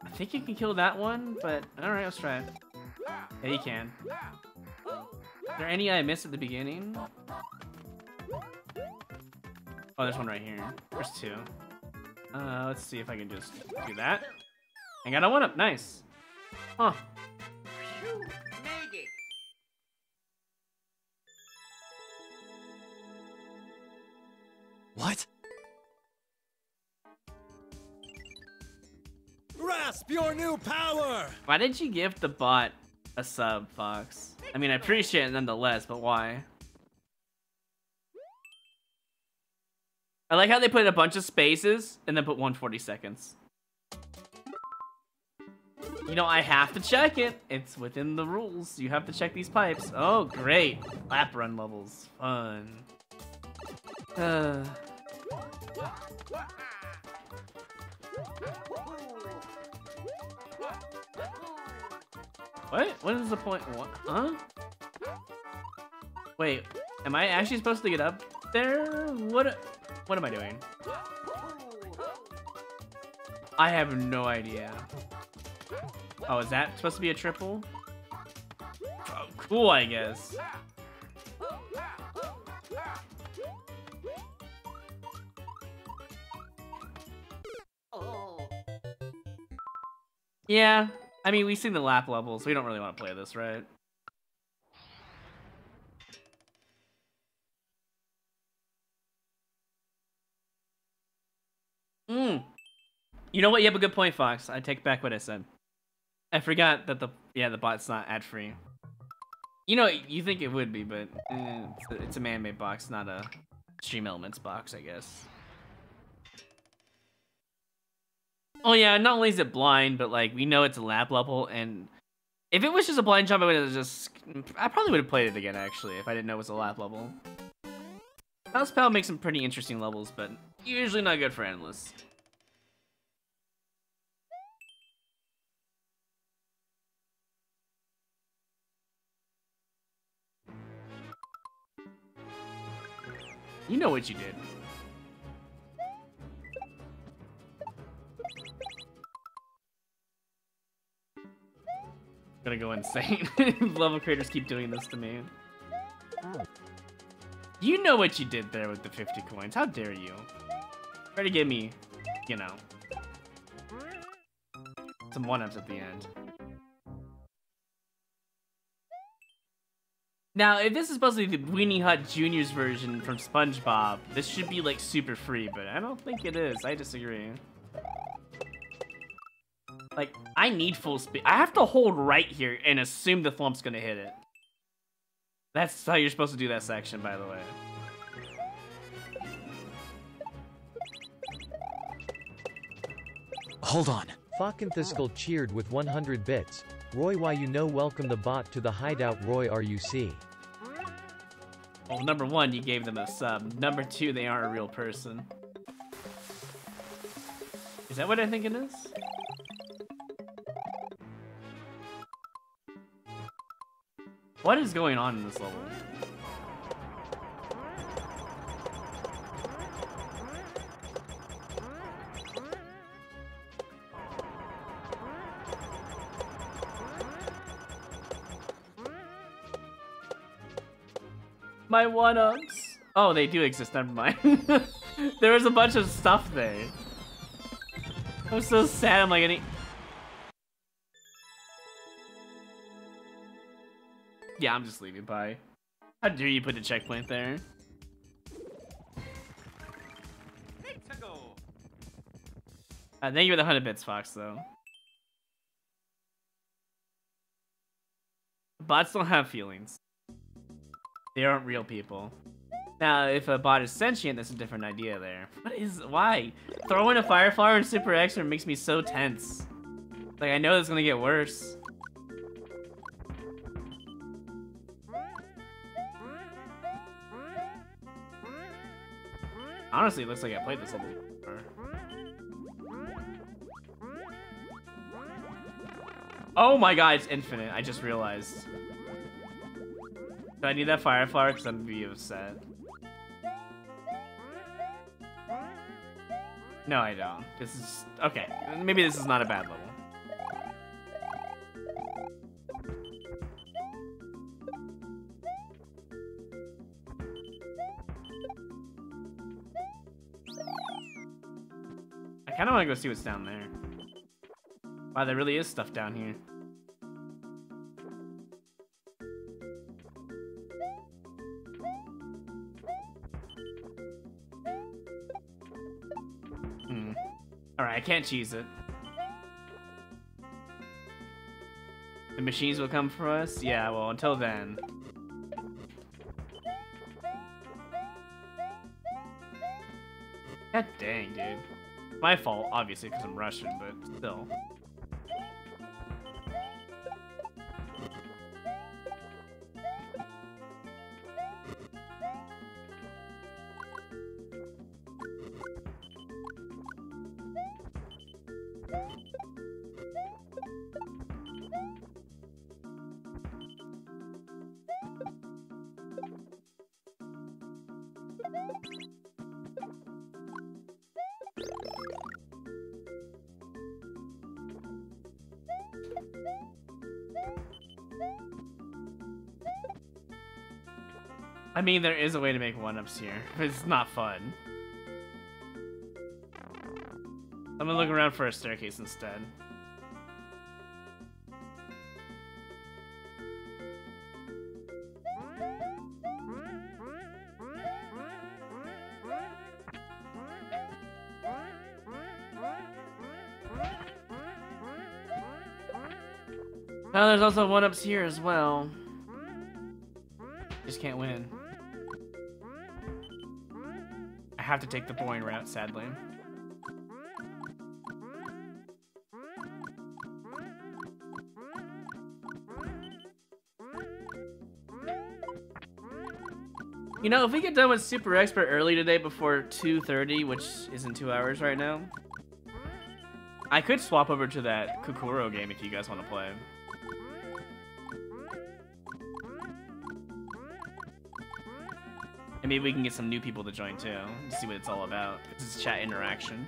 I think you can kill that one, but alright, let's try it. Yeah, you can. Are there any I missed at the beginning? Oh, there's one right here. There's 2. Let's see if I can just do that. I got a 1-up, nice. Huh. What? Your new power. Why did you give the bot a sub, Fox? I mean, I appreciate it nonetheless, but why? I like how they put a bunch of spaces and then put 140 seconds. You know, I have to check it. It's within the rules. You have to check these pipes. Oh, great. Lap run levels. Fun. What? What is the point? What? Huh? Wait, am I actually supposed to get up there? What am I doing? I have no idea. Oh, is that supposed to be a triple? Oh, cool, I guess. Yeah, I mean, we've seen the lap levels. We don't really want to play this, right? You know what? You have a good point, Fox. I take back what I said. I forgot that the bot's not ad-free. You know, you think it would be, but it's a man-made box, not a Stream Elements box, I guess. Oh yeah, not only is it blind, but like we know it's a lap level, and if it was just a blind jump, I probably would have played it again actually if I didn't know it was a lap level. Mouse Pal makes some pretty interesting levels, but usually not good for analysts. You know what you did. I'm gonna go insane. Level creators keep doing this to me. You know what you did there with the 50 coins. How dare you? Try to give me, you know, some one-ups at the end. Now, if this is supposed to be the Weenie Hut Jr.'s version from SpongeBob, this should be like super free, but I don't think it is. I disagree. Like, I need full speed. I have to hold right here and assume the thump's gonna hit it. That's how you're supposed to do that section, by the way. Hold on. Falkenthiscal cheered with 100 bits. Roy, why you know, welcome the bot to the hideout. Roy, RUC. Well, number one, you gave them a sub. Number two, they aren't a real person. Is that what I think it is? What is going on in this level? My one-ups. Oh, they do exist, never mind. There was a bunch of stuff there. I'm so sad, I'm like any... Yeah, I'm just leaving, bye. How dare you put the checkpoint there? Thank you for the 100 bits, Fox, though. Bots don't have feelings. They aren't real people. Now, if a bot is sentient, that's a different idea there. Why? Throwing a fire flower in Super Extra makes me so tense. Like, I know it's gonna get worse. Honestly, it looks like I played this level before. Oh my god, it's infinite. I just realized. Do I need that fire flower? Because I'm gonna be upset. No, I don't. This is... Okay. Maybe this is not a bad level. I kinda wanna go see what's down there. Wow, there really is stuff down here. Hmm. Alright, I can't cheese it. The machines will come for us? Yeah, well, until then. God dang, dude. My fault, obviously, because I'm Russian, but still. I mean, there is a way to make one-ups here. It's not fun. I'm gonna look around for a staircase instead. Now there's also one-ups here as well. Just can't win. I have to take the boring route, sadly. You know, if we get done with Super Expert early today before 2:30, which is in 2 hours right now, I could swap over to that Kakuro game if you guys want to play. And maybe we can get some new people to join too, to see what it's all about. This is chat interaction.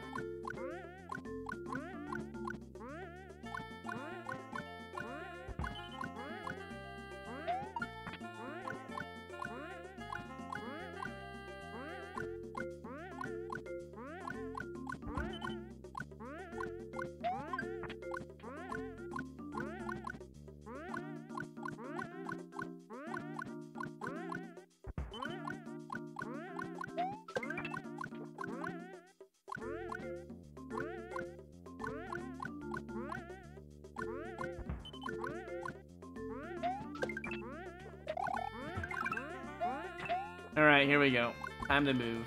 Here we go. Time to move.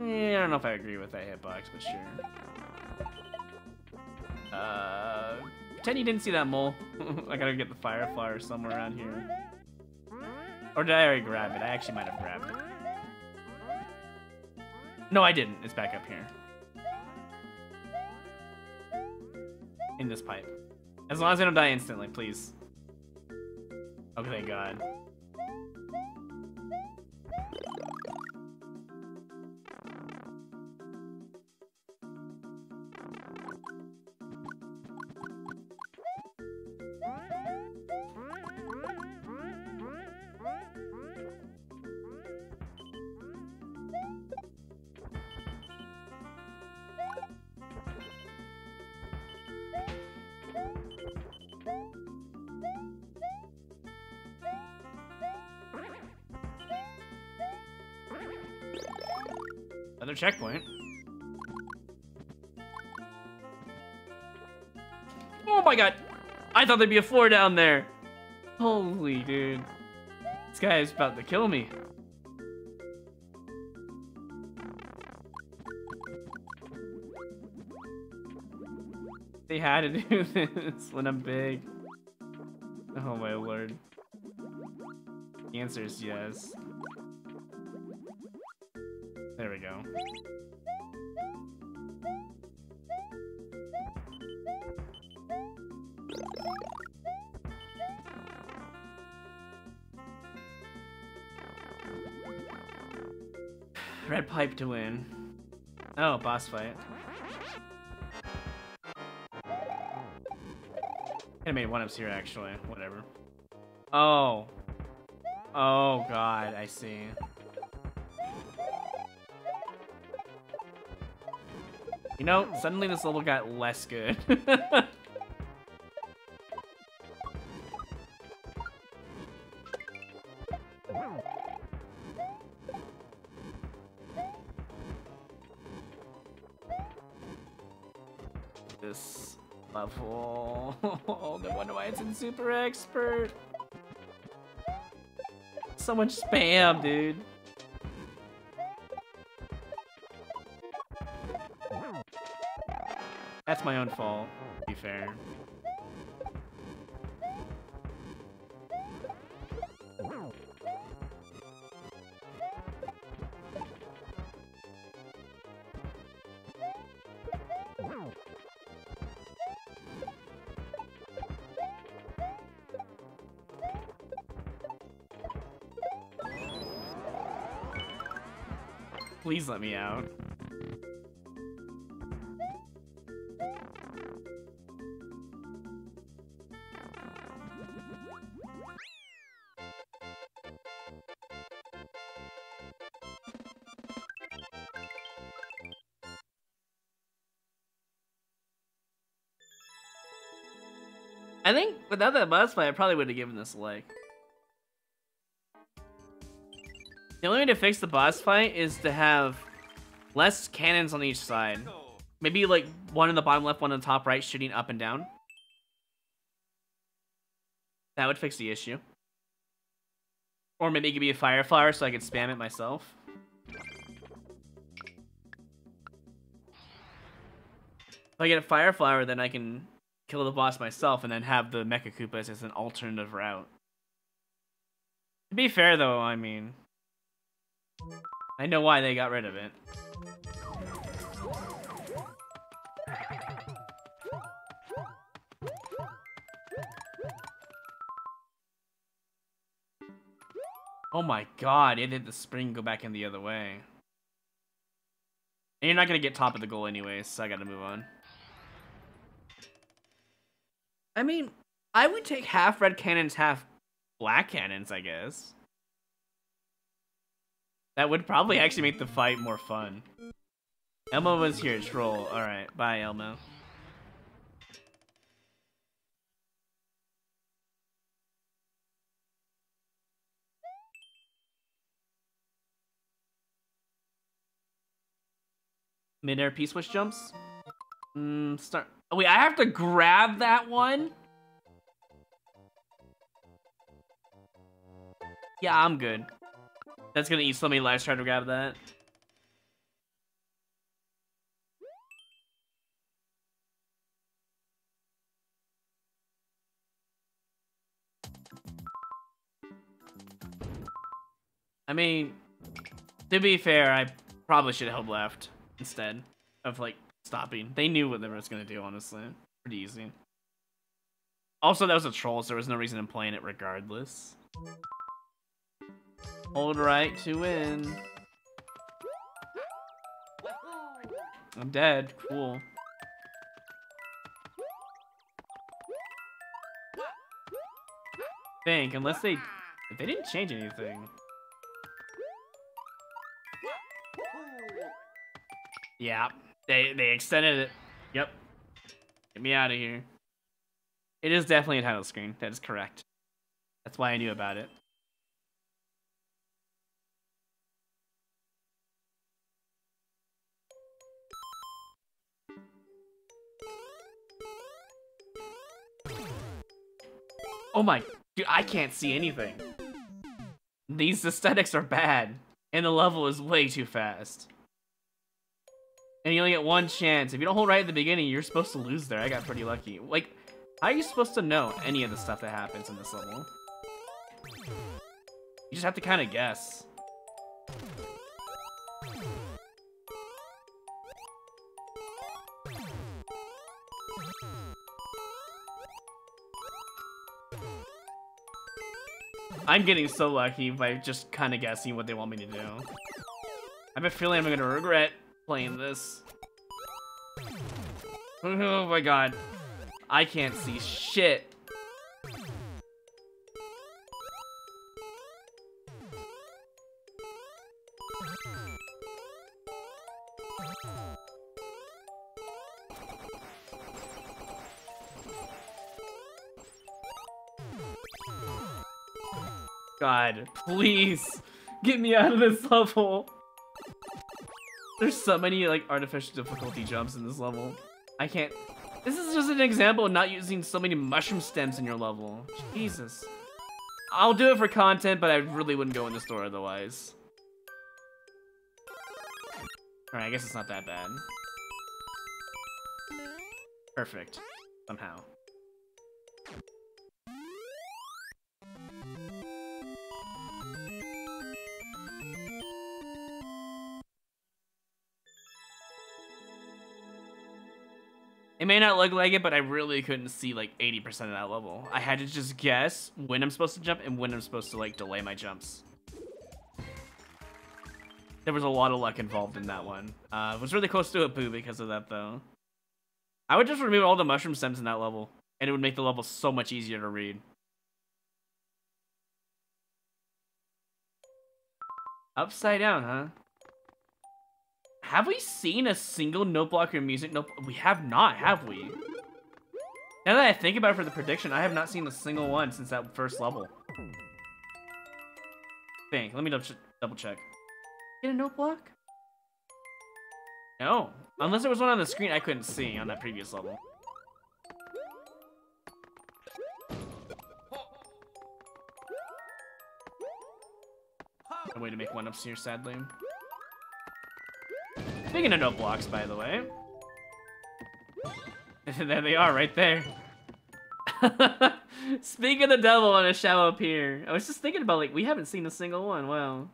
I don't know if I agree with that hitbox, but sure. Pretend you didn't see that mole. I gotta get the fire flower somewhere around here. Or did I already grab it? I actually might have grabbed it. No, I didn't. It's back up here. In this pipe. As long as I don't die instantly, please. Oh, thank God. Checkpoint. Oh my God! I thought there'd be a floor down there. Holy dude. This guy is about to kill me. They had to do this when I'm big. Oh my Lord. The answer is yes. There we go. Red pipe to win. Oh, boss fight. I made one-ups here, actually. Whatever. Oh. Oh, God. I see. You know, suddenly this level got less good. This level. Oh, no wonder why it's in Super Expert. So much spam, dude. That's my own fault, to be fair. Please let me out. I think without that boss fight, I probably would have given this a like. The only way to fix the boss fight is to have less cannons on each side. Maybe like one in the bottom left, one in the top right, shooting up and down. That would fix the issue. Or maybe it could be a fire flower so I could spam it myself. If I get a fire flower, then I can kill the boss myself and then have the Mecha Koopas as an alternative route. To be fair though, I mean, I know why they got rid of it. Oh my god, it hit the spring, go back in the other way. And you're not gonna get top of the goal anyways, so I gotta move on. I mean, I would take half red cannons, half black cannons, I guess. That would probably actually make the fight more fun. Elmo was here, troll. Alright, bye Elmo. Mid-air P-switch jumps? Start. Oh, wait, I have to grab that one? Yeah, I'm good. That's gonna eat so many lives trying to grab that. I mean, to be fair, I probably should have left instead of like stopping. They knew what they were gonna do, honestly. Pretty easy. Also, that was a troll, so there was no reason in playing it regardless. Hold right to win. I'm dead. Cool. Think, unless they didn't change anything. Yeah, they extended it. Yep. Get me out of here. It is definitely a title screen. That is correct. That's why I knew about it. Oh my, dude, I can't see anything. These aesthetics are bad, and the level is way too fast. And you only get one chance. If you don't hold right at the beginning, you're supposed to lose there. I got pretty lucky. Like, how are you supposed to know any of the stuff that happens in this level? You just have to kind of guess. I'm getting so lucky by just kind of guessing what they want me to do. I have a feeling I'm going to regret playing this. Oh my god. I can't see shit. God, please get me out of this level. There's so many like artificial difficulty jumps in this level. I can't. This is just an example of not using so many mushroom stems in your level. Jesus. I'll do it for content, but I really wouldn't go in the store otherwise. Alright, I guess it's not that bad. Perfect. Somehow. It may not look like it, but I really couldn't see like 80% of that level. I had to just guess when I'm supposed to jump and when I'm supposed to like delay my jumps. There was a lot of luck involved in that one. It was really close to a boo because of that, though. I would just remove all the mushroom stems in that level, and it would make the level so much easier to read. Upside down, huh? Have we seen a single note block or music note? We have not, have we? Now that I think about it for the prediction, I have not seen a single one since that first level. Think. Let me double check. Get a note block? No. Unless there was one on the screen I couldn't see on that previous level. No way to make one upstairs, sadly. Speaking of note blocks, by the way. There they are, right there. Speak of the devil on a shallow pier. I was just thinking about, like, we haven't seen a single one. Wow.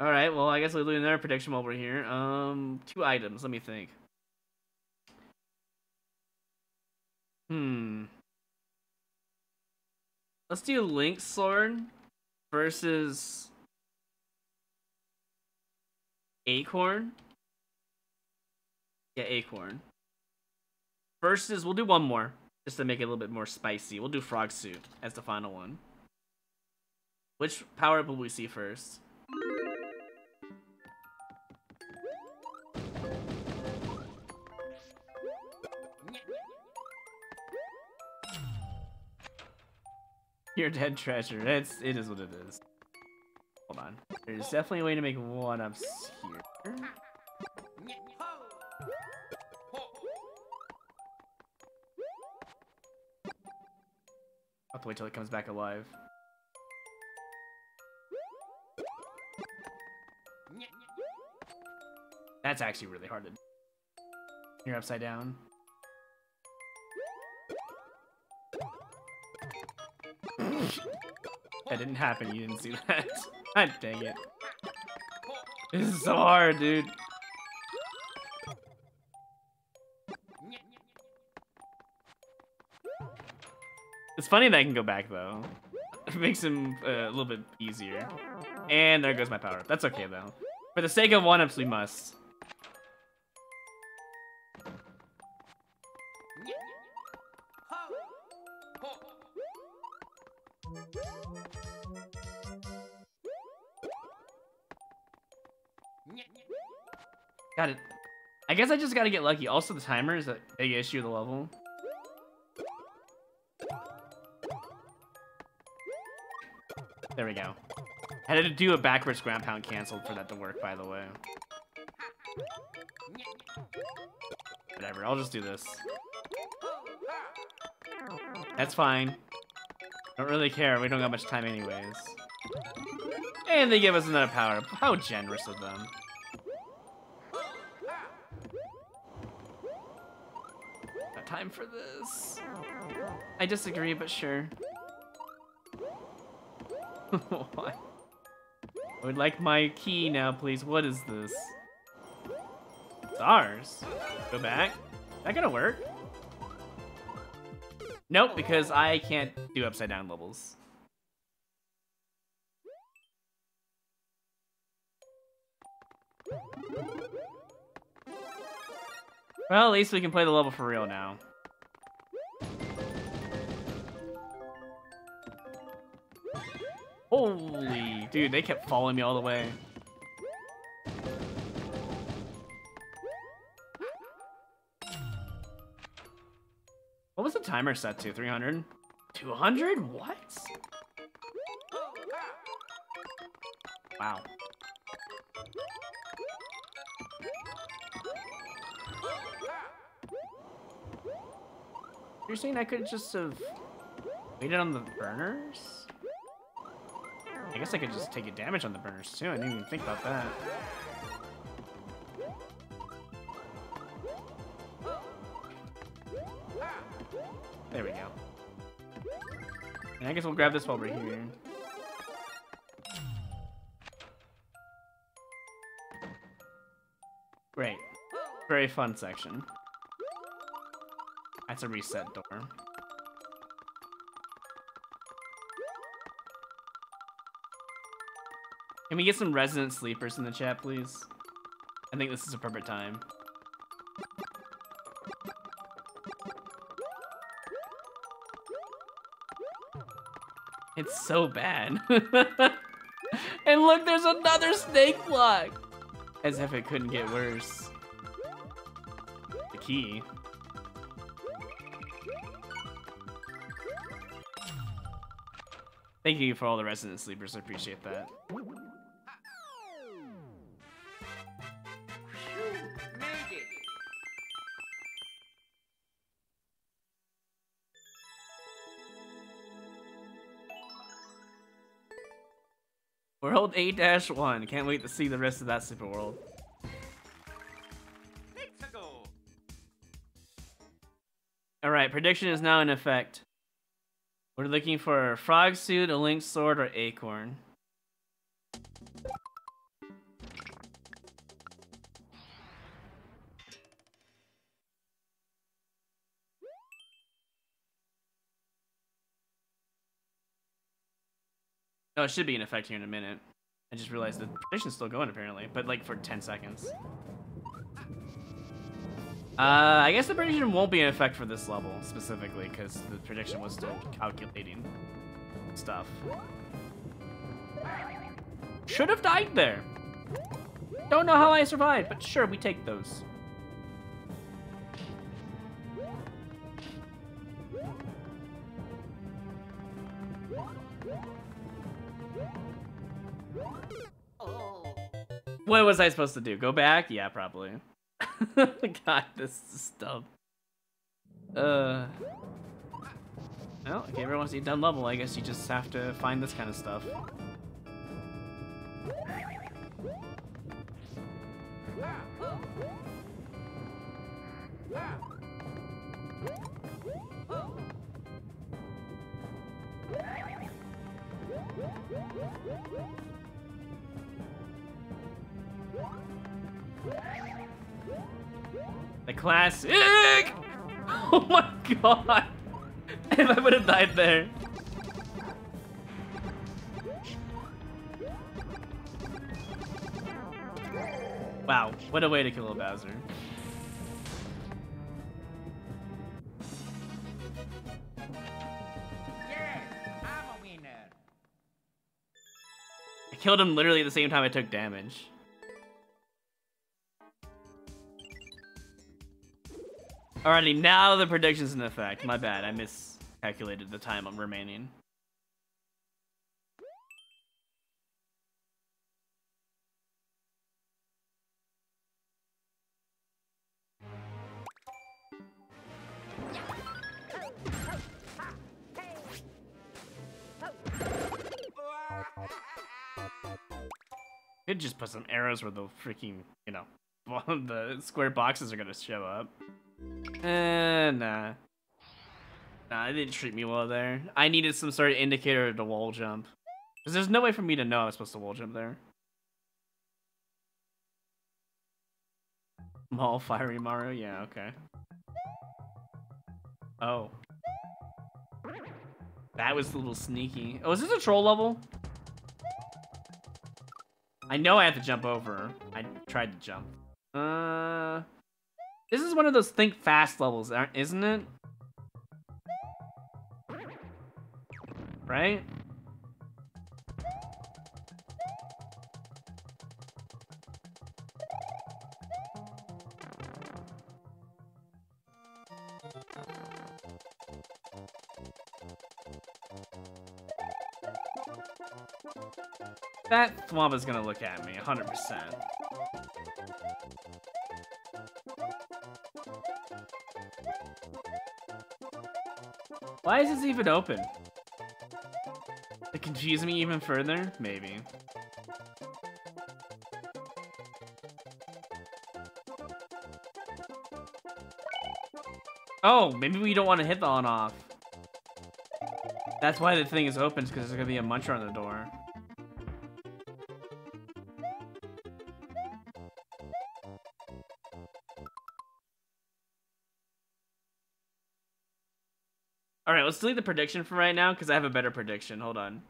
Alright, well, I guess we'll do another prediction while we're here. 2 items, let me think. Let's do Link's sword versus Acorn. Yeah, Acorn. Versus, we'll do one more, just to make it a little bit more spicy. We'll do Frog Suit as the final one. Which power-up will we see first? Your dead treasure. It is what it is. Hold on. There's definitely a way to make one up here. I'll have to wait till it comes back alive. That's actually really hard to do. You're upside down. That didn't happen, you didn't see that. God dang it. This is so hard, dude. It's funny that I can go back, though. It makes him a little bit easier. And there goes my power. That's okay, though. For the sake of one-ups, we must. Got it. I guess I just gotta get lucky. Also, the timer is a big issue of the level. There we go. I had to do a backwards ground pound canceled for that to work, by the way. Whatever, I'll just do this. That's fine. Don't really care, we don't got much time anyways. And they give us another power-up. How generous of them. Got time for this. I disagree, but sure. What? I would like my key now, please. What is this? It's ours. Go back. That gonna work? Nope, because I can't do upside down levels. Well, at least we can play the level for real now. Holy, dude, they kept following me all the way. What was the timer set to? 300? 200? What? Wow. You're saying I could just have waited on the burners? I guess I could just take a damage on the burners too. I didn't even think about that. There we go. And I guess we'll grab this while we're here. Great. Very fun section. That's a reset door. Can we get some resident sleepers in the chat, please? I think this is a perfect time. It's so bad. And look, there's another snake block! As if it couldn't get worse. The key. Thank you for all the resident sleepers, I appreciate that. World A-1. Can't wait to see the rest of that super world. Alright, prediction is now in effect. We're looking for a frog suit, a link sword, or acorn. No, it should be in effect here in a minute. I just realized the prediction's still going apparently, but like for 10 seconds. I guess the prediction won't be in effect for this level specifically, because the prediction was still calculating stuff. Should have died there! Don't know how I survived, but sure, we take those. What was I supposed to do? Go back? Yeah, probably. God, this is dumb. Well, if everyone wants to be done level, I guess you just have to find this kind of stuff. The classic! Oh my god! If I would have died there. Wow, what a way to kill a Bowser. Yes, I'm a winner. I killed him literally at the same time I took damage. Alrighty, now the prediction's in effect. My bad, I miscalculated the time I'm remaining. Could just put some arrows where the freaking, you know, the square boxes are gonna show up. Nah. Nah, it didn't treat me well there. I needed some sort of indicator to wall jump. Because there's no way for me to know I was supposed to wall jump there. Mall Fiery Mario? Yeah, okay. Oh. That was a little sneaky. Oh, is this a troll level? I know I had to jump over. I tried to jump. This is one of those think fast levels, isn't it? Right? That Thwomba's gonna look at me, 100%. Why is this even open? To confuse me even further? Maybe. Oh, maybe we don't want to hit the on-off. That's why the thing is open, because there's going to be a muncher on the door. Let's delete the prediction for right now because I have a better prediction. Hold on.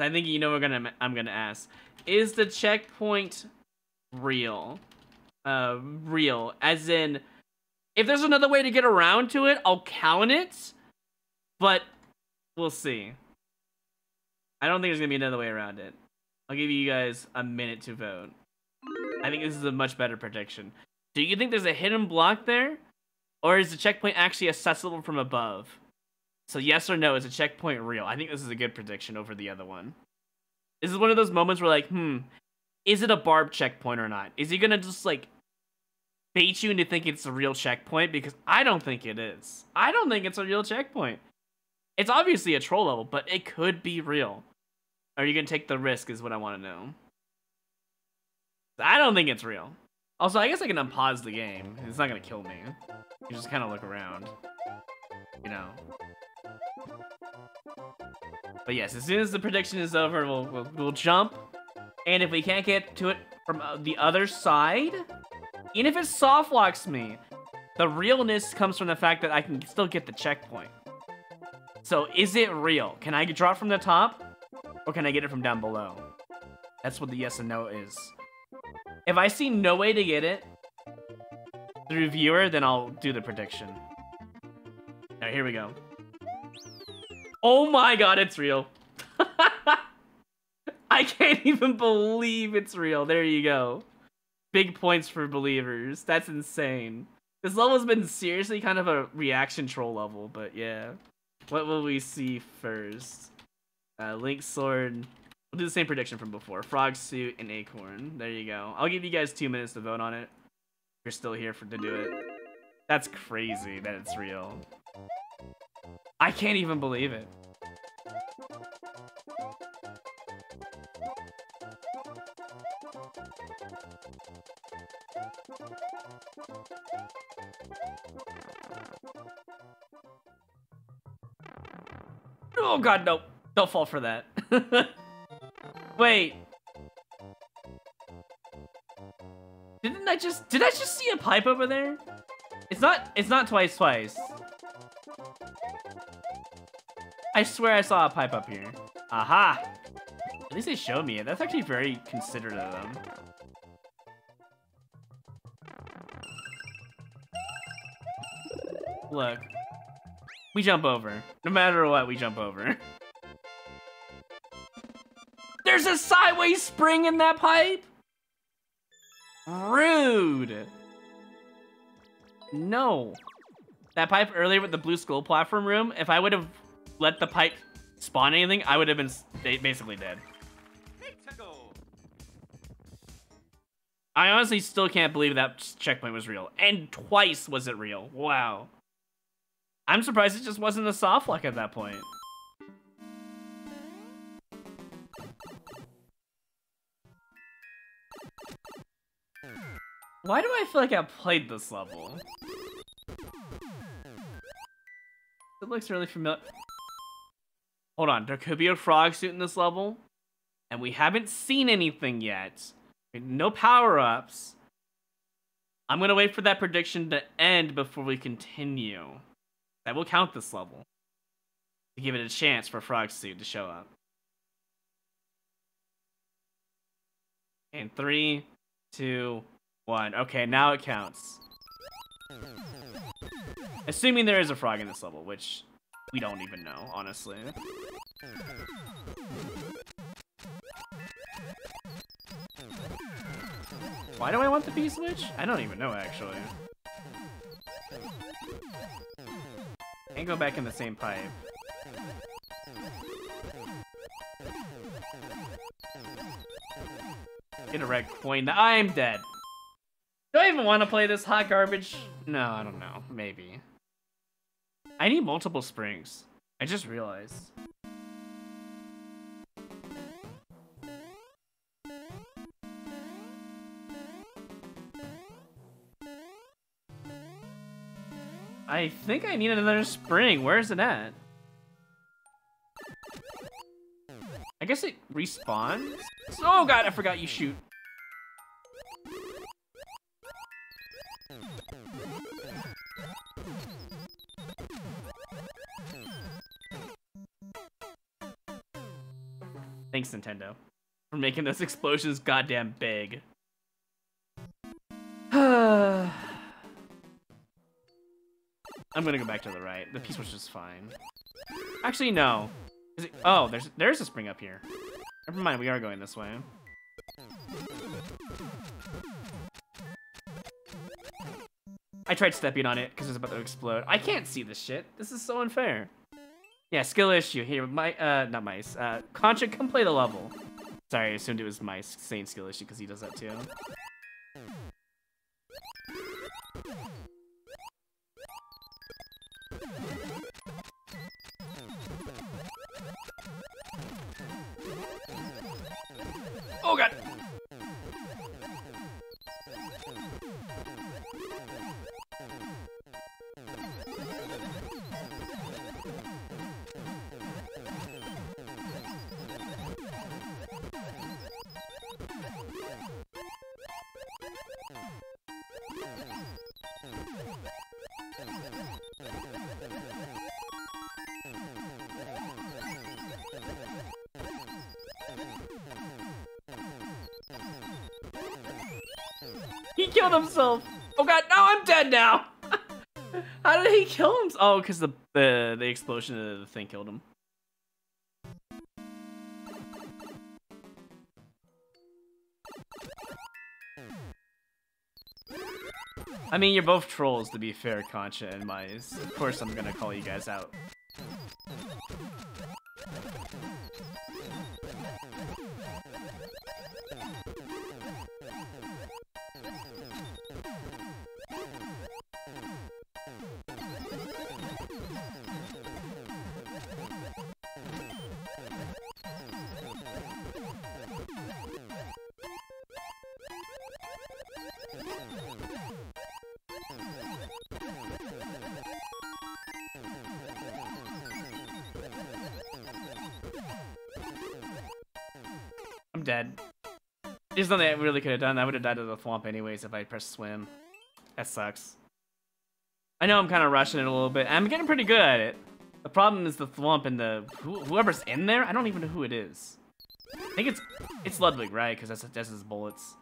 because I think you know I'm gonna ask. Is the checkpoint real? Real, as in, if there's another way to get around to it, I'll count it, but we'll see. I don't think there's gonna be another way around it. I'll give you guys a minute to vote. I think this is a much better prediction. Do you think there's a hidden block there? Or is the checkpoint actually accessible from above? So yes or no, is the checkpoint real? I think this is a good prediction over the other one. This is one of those moments where like, is it a barb checkpoint or not? Is he gonna just like bait you into thinking it's a real checkpoint? Because I don't think it is. I don't think it's a real checkpoint. It's obviously a troll level, but it could be real. Are you gonna take the risk is what I wanna know. I don't think it's real. Also, I guess I can unpause the game. It's not gonna kill me. You just kind of look around, you know. But yes, as soon as the prediction is over, we'll jump. And if we can't get to it from the other side, even if it soft locks me, the realness comes from the fact that I can still get the checkpoint. So is it real? Can I drop from the top, or can I get it from down below? That's what the yes and no is. If I see no way to get it through viewer, then I'll do the prediction. All right, here we go. Oh my god, it's real. I can't even believe it's real. There you go. Big points for believers. That's insane. This level's been seriously kind of a reaction troll level, but yeah. What will we see first? Link Sword. We'll do the same prediction from before. Frog Suit and Acorn. There you go. I'll give you guys 2 minutes to vote on it. If you're still here to do it. That's crazy that it's real. I can't even believe it. Oh god, no. Don't fall for that. Wait. Did I just see a pipe over there? It's not twice. I swear I saw a pipe up here. Aha! At least they showed me it. That's actually very considerate of them. Look. We jump over. No matter what, we jump over. There's a sideways spring in that pipe? Rude. No. That pipe earlier with the blue skull platform room, if I would have let the pipe spawn anything, I would have been basically dead. I honestly still can't believe that checkpoint was real. And twice was it real. Wow. I'm surprised it just wasn't a soft lock at that point. Why do I feel like I've played this level? It looks really familiar. Hold on, there could be a frog suit in this level, and we haven't seen anything yet. No power-ups. I'm gonna wait for that prediction to end before we continue. That will count this level. To give it a chance for frog suit to show up. And 3, 2, 1. Okay, now it counts. Assuming there is a frog in this level, which we don't even know, honestly. Why do I want the B-switch? I don't even know, actually. Can't go back in the same pipe. Get a red coin. I'm dead. Do I even want to play this hot garbage? No, I don't know. Maybe. I need multiple springs. I just realized. I think I need another spring. Where is it at? I guess it respawns? Oh god, I forgot you shoot. Thanks, Nintendo, for making those explosions goddamn big. I'm gonna go back to the right. The piece was just fine. Actually, no. Is it, oh, there's a spring up here. Never mind, we are going this way. I tried stepping on it because it was about to explode. I can't see this shit. This is so unfair. Yeah, skill issue. Here, not mice. Concha, come play the level. Sorry, I assumed it was mice saying skill issue because he does that too. Oh god! He killed himself! Oh god, no, I'm dead now! How did he kill himself? Oh, because the explosion of the thing killed him. I mean, you're both trolls, to be fair, Concha and Mice. Of course I'm gonna call you guys out. I'm dead. There's nothing I really could have done. I would have died to the thwomp anyways if I pressed swim. That sucks. I know I'm kind of rushing it a little bit. I'm getting pretty good at it. The problem is the thwomp and the whoever's in there. I don't even know who it is. I think it's Ludwig, right? Because that's his bullets.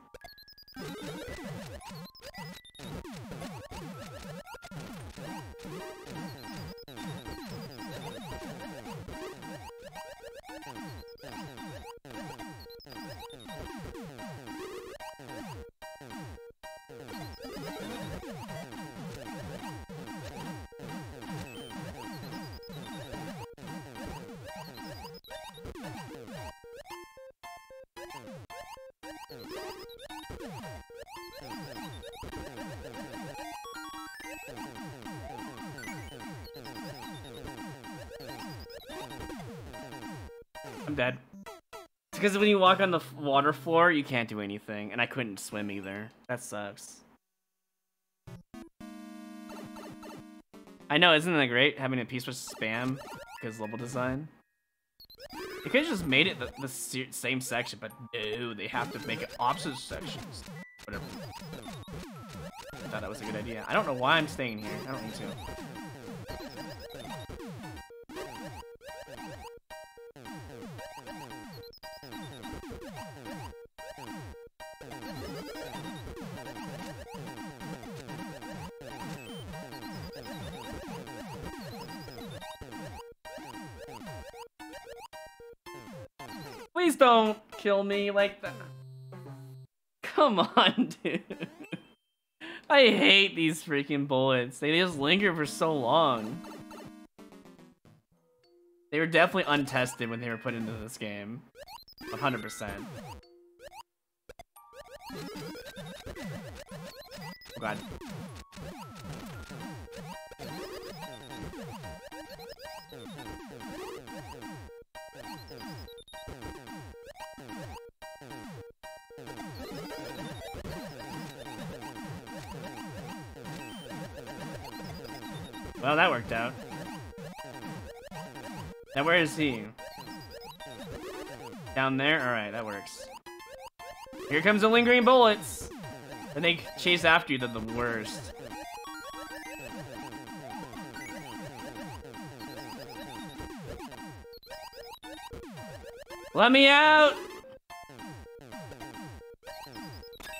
I'm dead. It's because when you walk on the water floor, you can't do anything, and I couldn't swim either. That sucks. I know, isn't that great, having a piece with spam because level design? They could've just made it the same section, but no, they have to make it opposite sections. Whatever. I thought that was a good idea. I don't know why I'm staying here. I don't need to. Please don't kill me like that. Come on, dude. I hate these freaking bullets. They just linger for so long. They were definitely untested when they were put into this game. 100%. Oh god. Well, that worked out. Now, where is he? Down there? Alright, that works. Here comes the lingering bullets! And they chase after you, they're the worst. Let me out!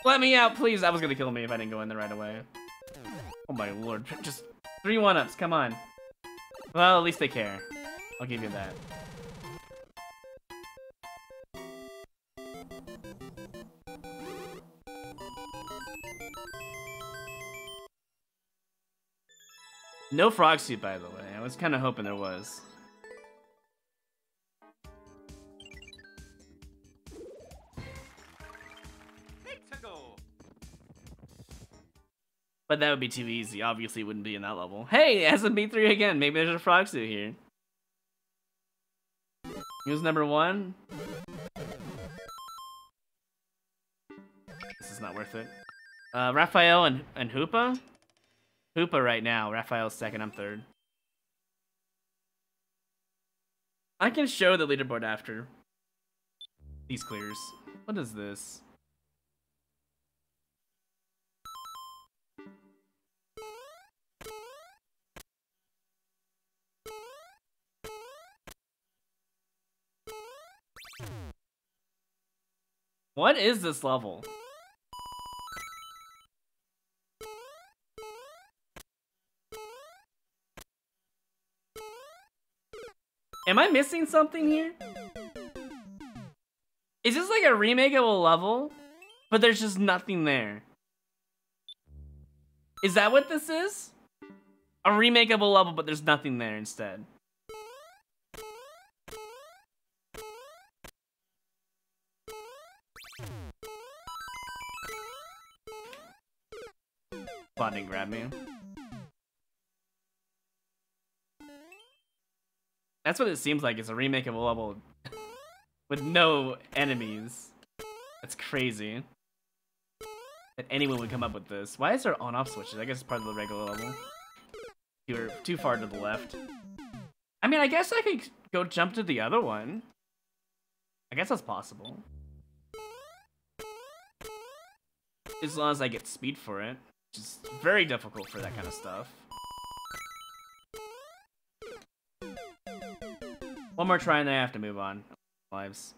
Let me out, please! That was gonna kill me if I didn't go in there right away. Oh my lord, just 3 1-ups, come on. Well, at least they care. I'll give you that. No frog suit, by the way. I was kind of hoping there was. But that would be too easy. Obviously, it wouldn't be in that level. Hey, SMB3 again. Maybe there's a frog suit here. He was #1. This is not worth it. Raphael and Hoopa? Hoopa right now. Raphael's second. I'm third. I can show the leaderboard after these clears. What is this? What is this level? Am I missing something here? Is this like a remake of a level? But there's just nothing there. Is that what this is? A remake of a level, but there's nothing there instead. Bot didn't grab me. That's what it seems like. It's a remake of a level with no enemies. That's crazy that anyone would come up with this. Why is there on-off switches? I guess it's part of the regular level. You're too far to the left. I mean, I guess I could go jump to the other one. I guess that's possible. As long as I get speed for it, which is very difficult for that kind of stuff. One more try and then I have to move on. Lives.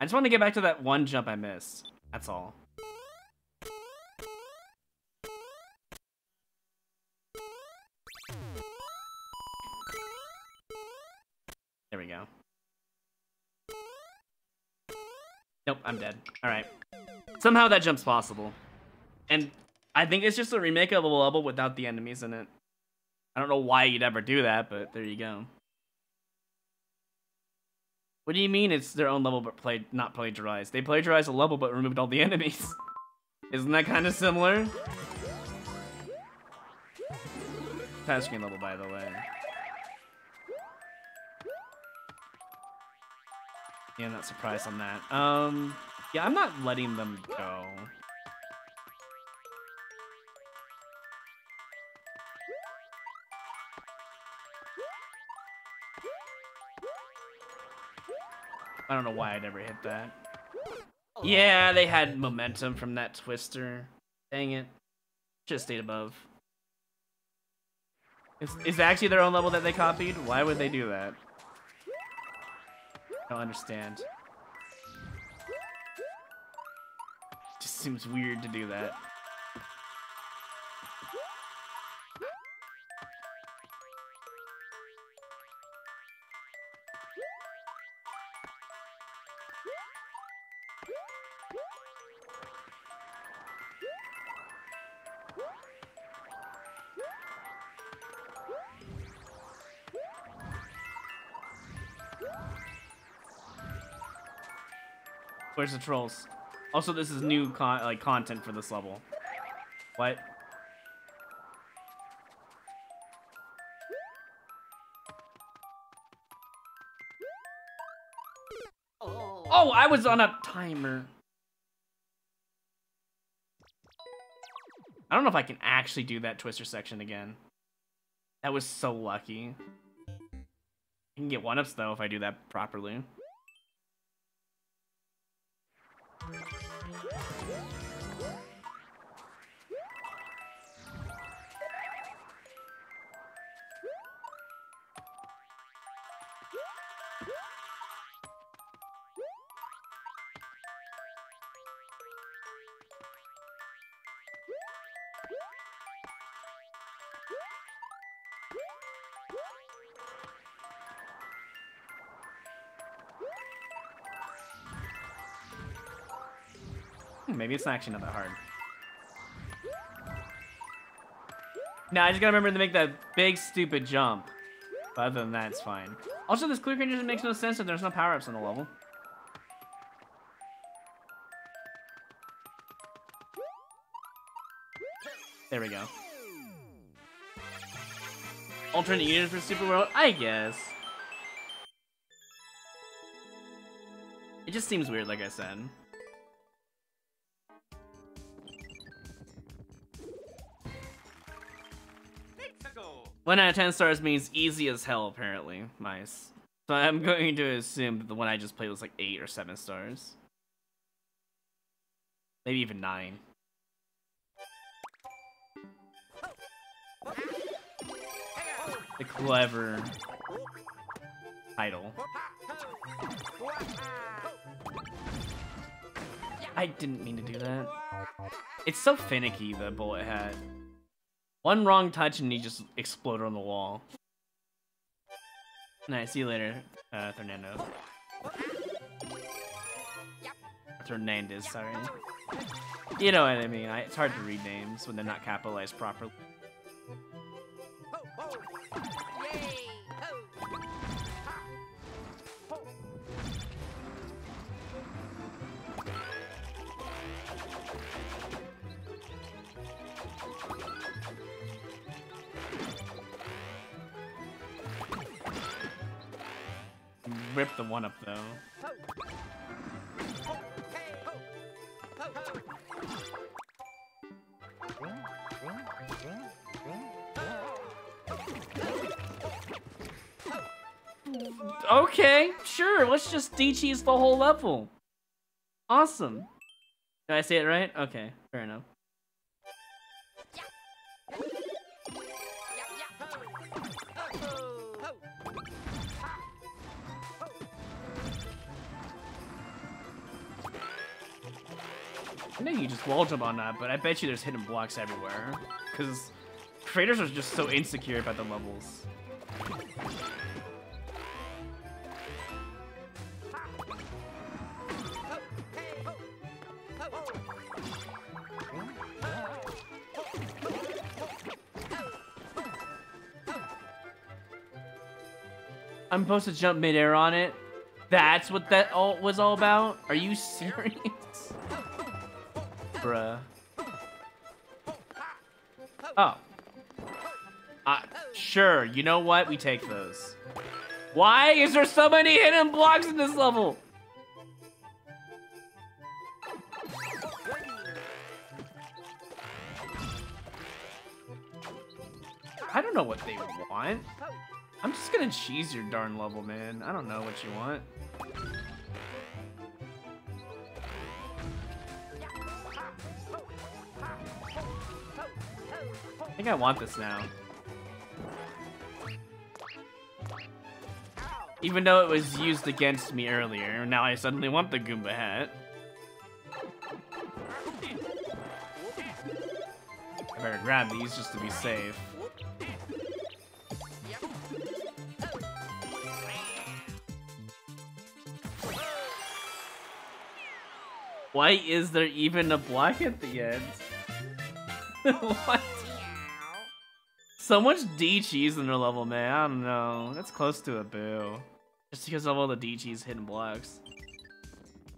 I just want to get back to that one jump I missed. That's all. There we go. Nope, I'm dead. Alright. Somehow that jump's possible. And I think it's just a remake of a level without the enemies in it. I don't know why you'd ever do that, but there you go. What do you mean it's their own level but not plagiarized? They plagiarized a level but removed all the enemies. Isn't that kind of similar? Task screen level, by the way. Yeah, I'm not surprised on that. Yeah, I'm not letting them go. I don't know why I'd ever hit that. Yeah, they had momentum from that twister. Dang it. Just stayed above. Is that actually their own level that they copied? Why would they do that? I don't understand. Just seems weird to do that. Where's the trolls? Also, this is new content for this level. What? Oh, I was on a timer. I don't know if I can actually do that twister section again. That was so lucky. I can get 1-ups though if I do that properly. Maybe it's actually not that hard. Nah, I just gotta remember to make that big, stupid jump. But other than that, it's fine. Also, this clear creature just makes no sense if there's no power-ups on the level. There we go. Alternate universe for Super World? I guess. It just seems weird, like I said. Mexico. 1 out of 10 stars means easy as hell, apparently. Mice. So I'm going to assume that the one I just played was like 8 or 7 stars. Maybe even 9. The clever title. I didn't mean to do that. It's so finicky, the bullet hat. One wrong touch and you just explode on the wall. Nice, see you later, Fernando. Fernandez, sorry. You know what I mean, it's hard to read names when they're not capitalized properly. Rip the 1-up though. Okay, sure, let's just de-cheese the whole level. Awesome. Did I say it right? Okay, fair enough. I know you just wall jump on that, but I bet you there's hidden blocks everywhere. Because creators are just so insecure about the levels. I'm supposed to jump midair on it? That's what that all was all about? Are you serious? Bruh. Oh. Sure, you know what? We take those. Why is there so many hidden blocks in this level? I don't know what they want. I'm just gonna cheese your darn level, man. I don't know what you want. I think I want this now. Even though it was used against me earlier, now I suddenly want the Goomba hat. I better grab these just to be safe. Why is there even a block at the end? What? So much D-cheese in their level, man. I don't know. That's close to a boo. Just because of all the D-cheese hidden blocks.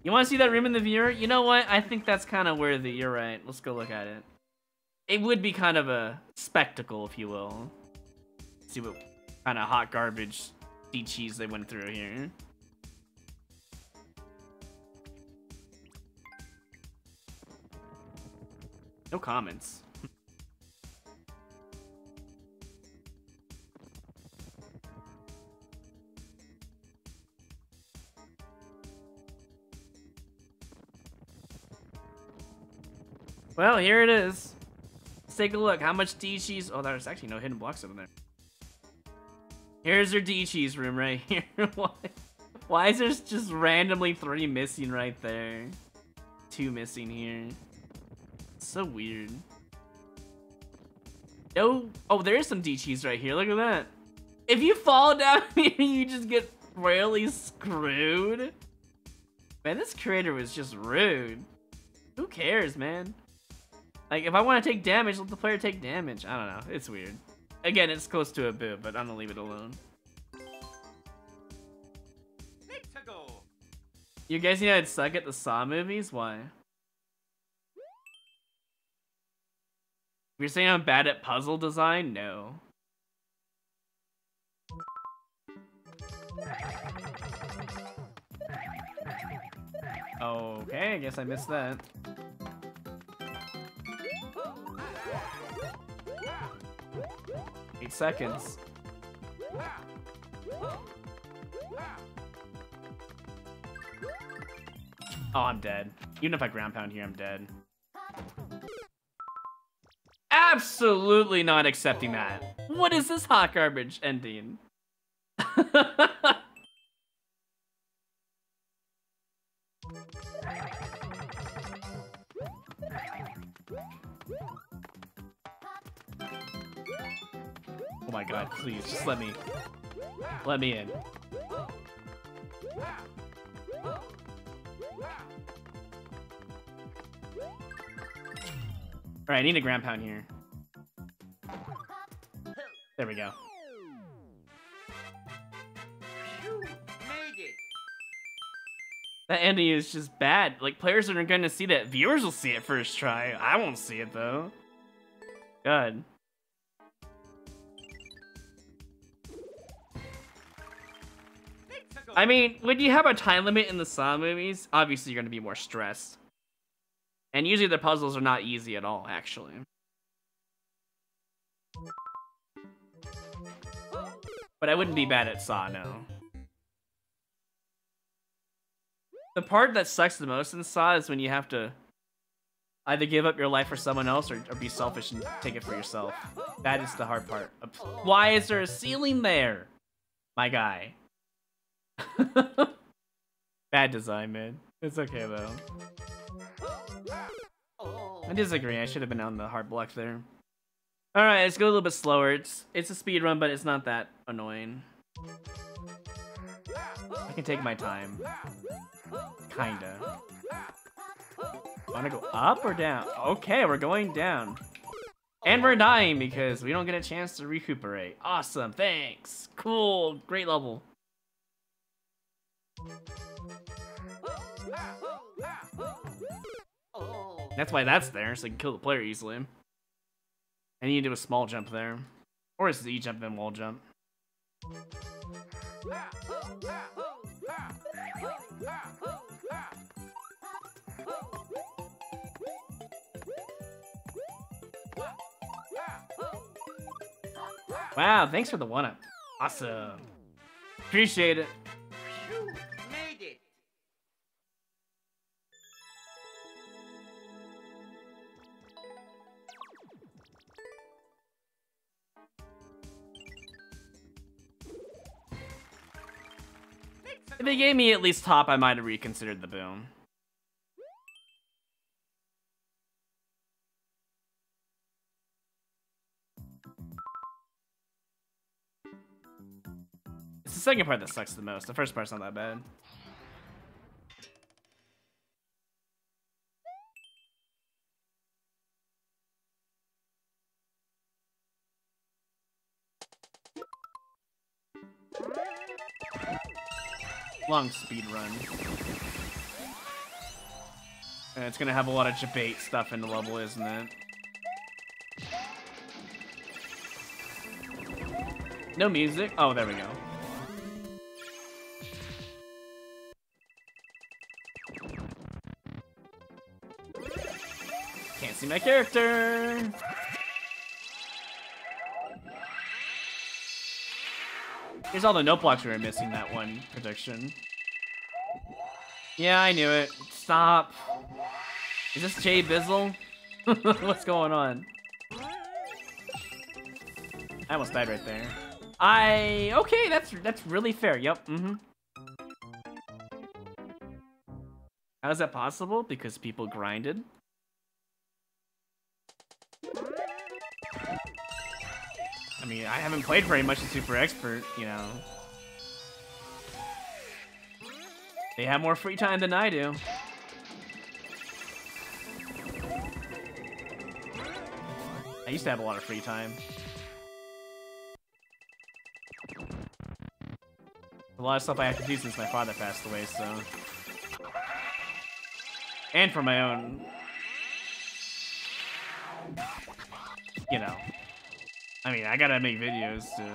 You want to see that room in the viewer? You know what? I think that's kind of worthy. You're right. Let's go look at it. It would be kind of a spectacle, if you will. See what kind of hot garbage D-cheese they went through here. No comments. Well, here it is. Let's take a look. How much D-cheese? Oh, there's actually no hidden blocks up there. Here's your D-cheese room right here. Why is there just randomly 3 missing right there? 2 missing here. It's so weird. No. Oh, there is some D-cheese right here. Look at that. If you fall down here, you just get really screwed. Man, this creator was just rude. Who cares, man? Like, if I want to take damage, let the player take damage. I don't know. It's weird. Again, it's close to a boo, but I'm gonna leave it alone. You guys know I'd suck at the Saw movies? Why? You're saying I'm bad at puzzle design? No. Okay, I guess I missed that. Eight seconds. Oh, I'm dead. Even if I ground pound here, I'm dead. Absolutely not accepting that. What is this hot garbage ending? Oh my god, please, just let me in. Alright, I need a ground pound here. There we go. That ending is just bad. Like, players aren't going to see that. Viewers will see it first try. I won't see it, though. God. I mean, when you have a time limit in the Saw movies, obviously you're going to be more stressed. And usually the puzzles are not easy at all, actually. But I wouldn't be bad at Saw, no. The part that sucks the most in Saw is when you have to either give up your life for someone else or be selfish and take it for yourself. That is the hard part. Why is there a ceiling there? My guy. Bad design, man. It's okay, though. I disagree. I should have been on the hard block there. Alright, let's go a little bit slower. It's a speed run, but it's not that annoying. I can take my time. Kinda. Wanna go up or down? Okay, we're going down. And we're dying because we don't get a chance to recuperate. Awesome, thanks. Cool, great level. That's why that's there, so I can kill the player easily. I need to do a small jump there. Or a Z jump and wall jump. Wow, thanks for the one-up. Awesome. Appreciate it. You made it. If they gave me at least top, I might have reconsidered the boom. It's the second part that sucks the most. The first part's not that bad. Long speed run. And it's gonna have a lot of debate stuff in the level, isn't it? No music. Oh, there we go. Can't see my character. Here's all the note blocks we were missing that one prediction. Yeah, I knew it. Stop. Is this Jay Bizzle? What's going on? I almost died right there. Okay, that's really fair. Yep. Mm-hmm. How is that possible? Because people grinded. I mean, I haven't played very much in Super Expert, you know. They have more free time than I do. I used to have a lot of free time. A lot of stuff I have to do since my father passed away, so... And for my own... You know. I mean, I gotta make videos to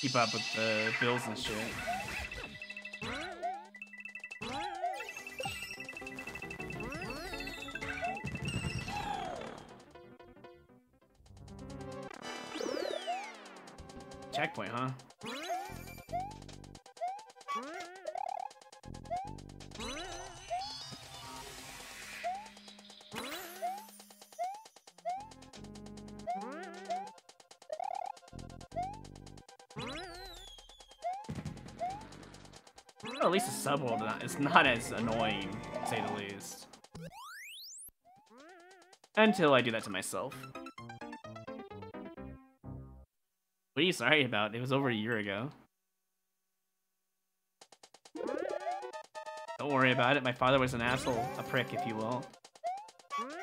keep up with the bills and shit. Checkpoint, huh? Well, at least the subworld is not as annoying, to say the least. Until I do that to myself. What are you sorry about? It was over a year ago. Don't worry about it. My father was an asshole. A prick, if you will. I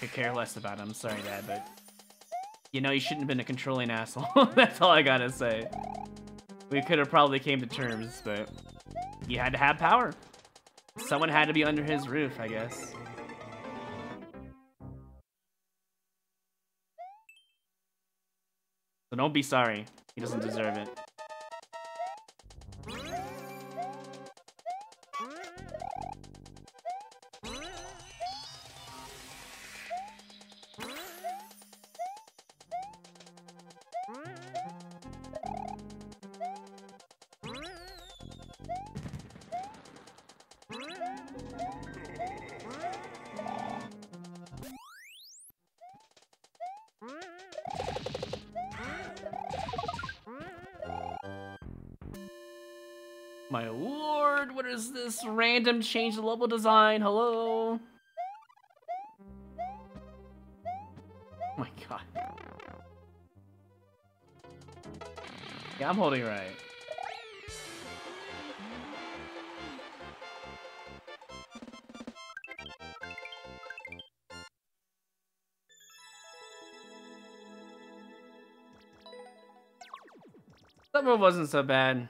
could care less about him. Sorry, Dad, but... You know, you shouldn't have been a controlling asshole. That's all I gotta say. We could have probably came to terms, but... He had to have power. Someone had to be under his roof, I guess. So don't be sorry. He doesn't deserve it. My lord, what is this random change the level design? Hello? Oh my god. Yeah, I'm holding right. That move wasn't so bad,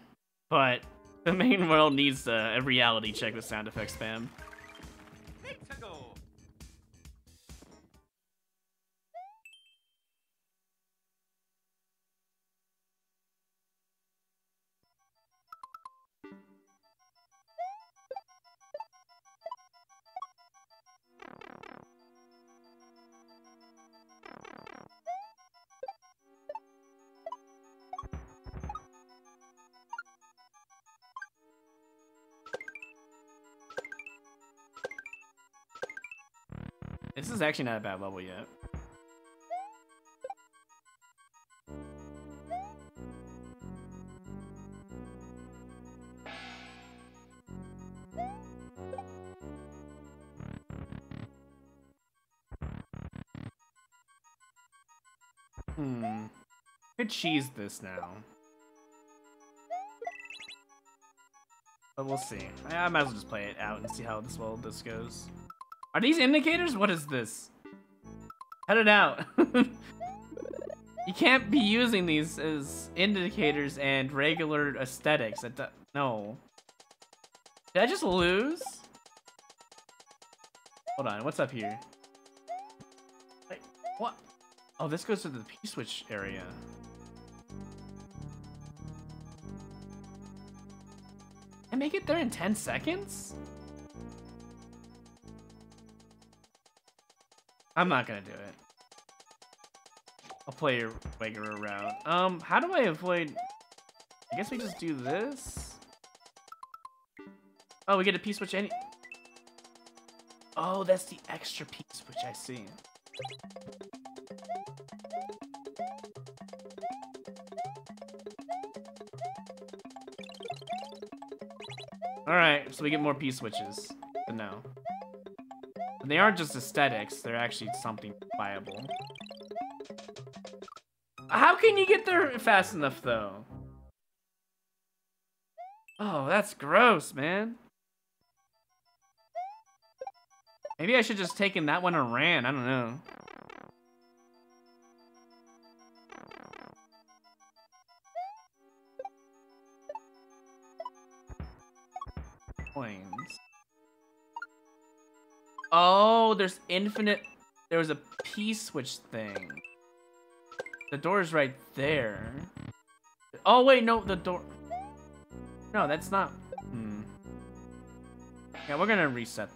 but the main world needs a reality check with sound effects spam. This is actually not a bad level yet. Could cheese this now. But we'll see. I might as well just play it out and see how this goes. Are these indicators? What is this? Cut it out. You can't be using these as indicators and regular aesthetics. No. Did I just lose? Hold on, what's up here? Wait, what? Oh, this goes to the P-switch area. Can I make it there in 10 seconds? I'm not gonna do it. I'll play a regular route. How do I avoid... I guess we just do this? Oh, we get a P-switch any... Oh, that's the extra P-switch, I see. Alright, so we get more P-switches. But no. They aren't just aesthetics, they're actually something viable. How can you get there fast enough, though? Oh, that's gross, man. Maybe I should just taken that one and ran. I don't know. Coins. Oh, there's infinite. There was a P-switch thing. The door is right there. Oh, wait, no, the door. No, that's not. Hmm. Yeah, we're gonna reset.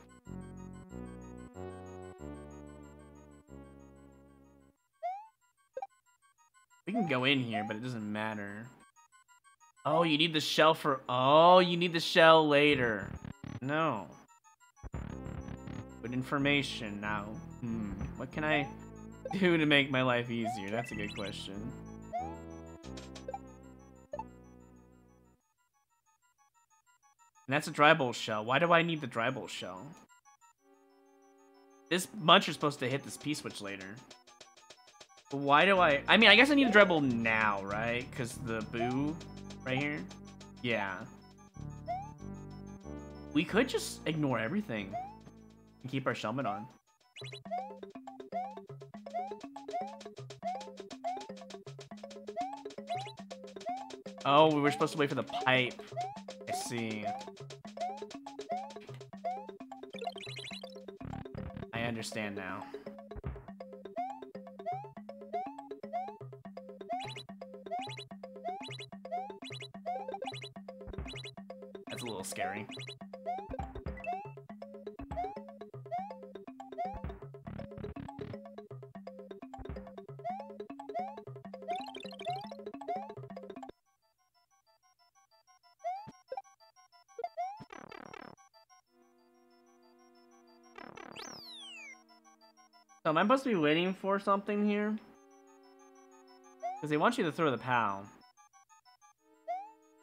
We can go in here, but it doesn't matter. Oh, you need the shell for. Oh, you need the shell later. No. Good information now. Hmm. What can I do to make my life easier? That's a good question. And that's a dryball shell. Why do I need the dryball shell? This muncher's supposed to hit this P-switch later. But why do I... I mean, I guess I need a dryball now, right? Because the boo right here? Yeah. We could just ignore everything and keep our shellmet on. Oh, we were supposed to wait for the pipe. I see. I understand now. That's a little scary. So am I supposed to be waiting for something here? Because they want you to throw the PAL.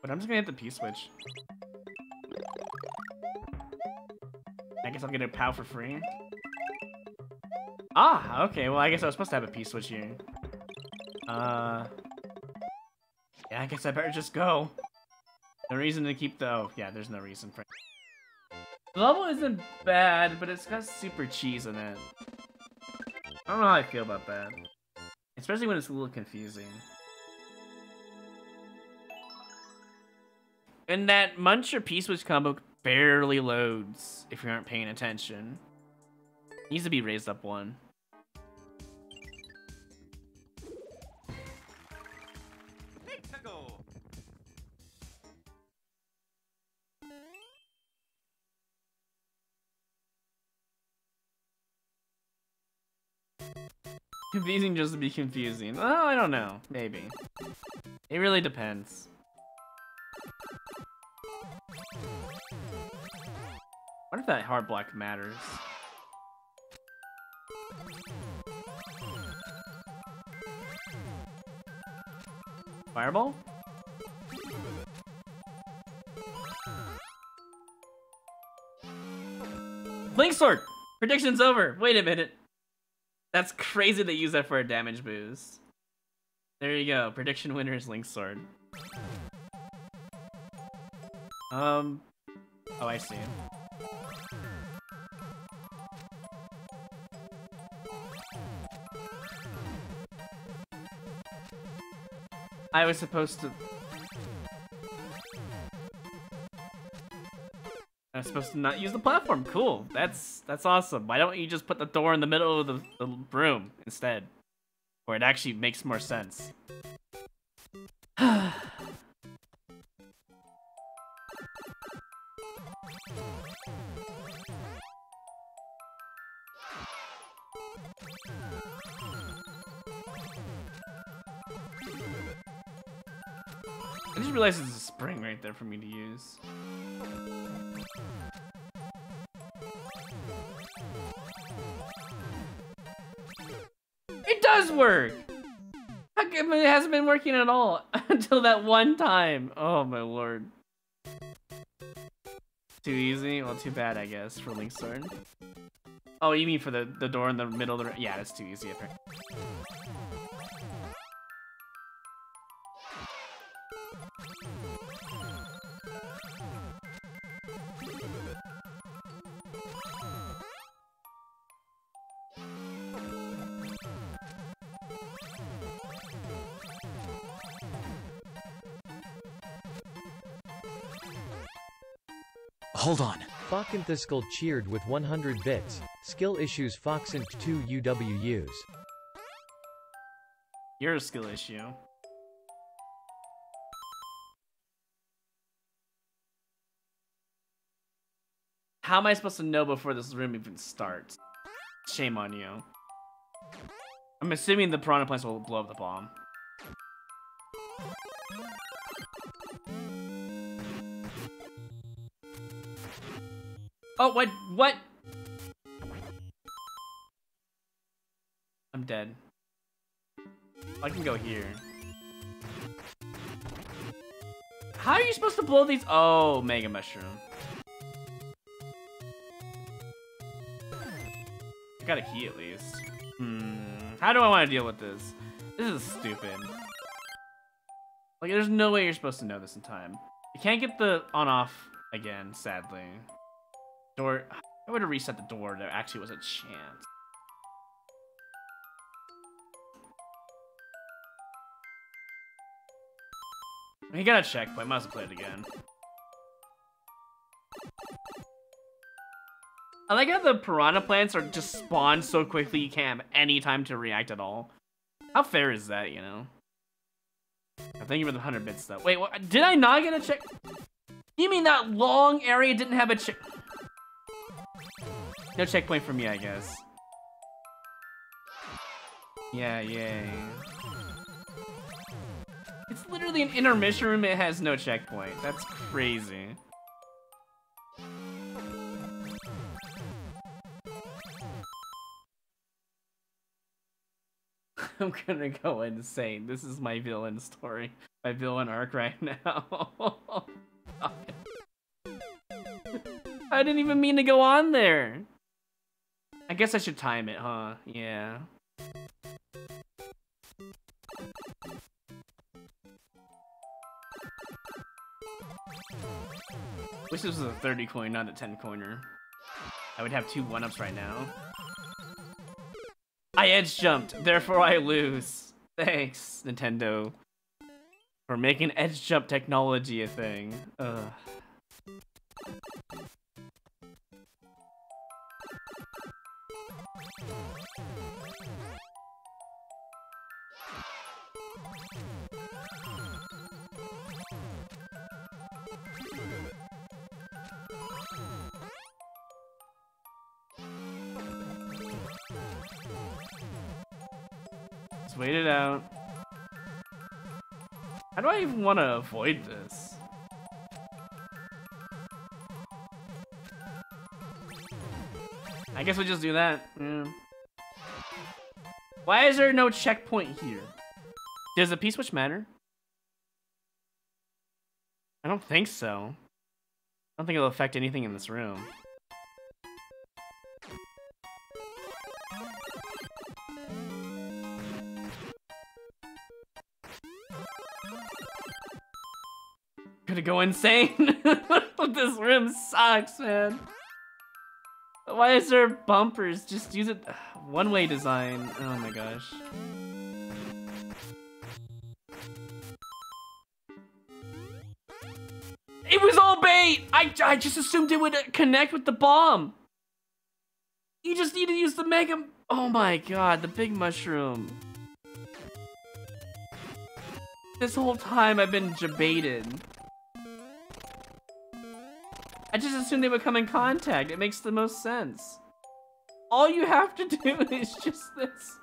But I'm just gonna hit the P-switch. I guess I'm gonna PAL for free. Ah, okay, well I guess I was supposed to have a P-switch here. Yeah, I guess I better just go. No reason to keep the... Oh, yeah, there's no reason for it. The level isn't bad, but it's got super cheese in it. I don't know how I feel about that. Especially when it's a little confusing. And that Muncher P-switch combo barely loads if you aren't paying attention. It needs to be raised up one. Confusing just to be confusing. Oh, I don't know. Maybe. It really depends. What if that hard block matters? Fireball? Blink Sword! Prediction's over! Wait a minute. That's crazy they use that for a damage boost. There you go. Prediction winner is Link's Sword. Oh, I see. I was supposed to... I'm supposed to not use the platform. Cool. That's awesome. Why don't you just put the door in the middle of the room instead? Or it actually makes more sense. I just realized there's a spring right there for me to use. It does work! How come it hasn't been working at all until that one time? Oh my lord. Too easy? Well, too bad, I guess, for Link's Sword. Oh, you mean for the door in the middle of the... Yeah, that's too easy, apparently. Hold on. Falkenthiscal cheered with 100 bits. Skill issues Foxent2 UWUs. You're a skill issue. How am I supposed to know before this room even starts? Shame on you. I'm assuming the piranha plants will blow up the bomb. Oh, what? I'm dead. I can go here. How are you supposed to blow these? Oh, Mega Mushroom. I got a key at least. How do I want to deal with this? This is stupid. Like, there's no way you're supposed to know this in time. You can't get the on-off again, sadly. Door. I would have reset the door. There actually was a chance. He got a checkpoint. Might as well play it again. I like how the piranha plants are just spawned so quickly you can't have any time to react at all. How fair is that, you know? Thank you for the 100 bits, though. Wait, what? Did I not get a check? You mean that long area didn't have a check? No checkpoint for me, I guess. Yeah, yay. It's literally an intermission room. It has no checkpoint. That's crazy. I'm gonna go insane. This is my villain story. My villain arc right now. I didn't even mean to go on there. I guess I should time it, huh? Yeah. Wish this was a 30 coin, not a 10 coiner. I would have 2 1-ups right now. I edge jumped, therefore I lose. Thanks, Nintendo, for making edge jump technology a thing. Ugh. Wait it out. How do I even want to avoid this? I guess we'll just do that. Yeah. Why is there no checkpoint here? Does the P-switch matter? I don't think so. I don't think it'll affect anything in this room. Gonna go insane. This room sucks, man. Why is there bumpers? Just use it. One-way design. Oh my gosh. It was all bait. I just assumed it would connect with the bomb. You just need to use the mega. Oh my god, the big mushroom. This whole time I've been jebaited. I just assumed they would come in contact. It makes the most sense. All you have to do is just this.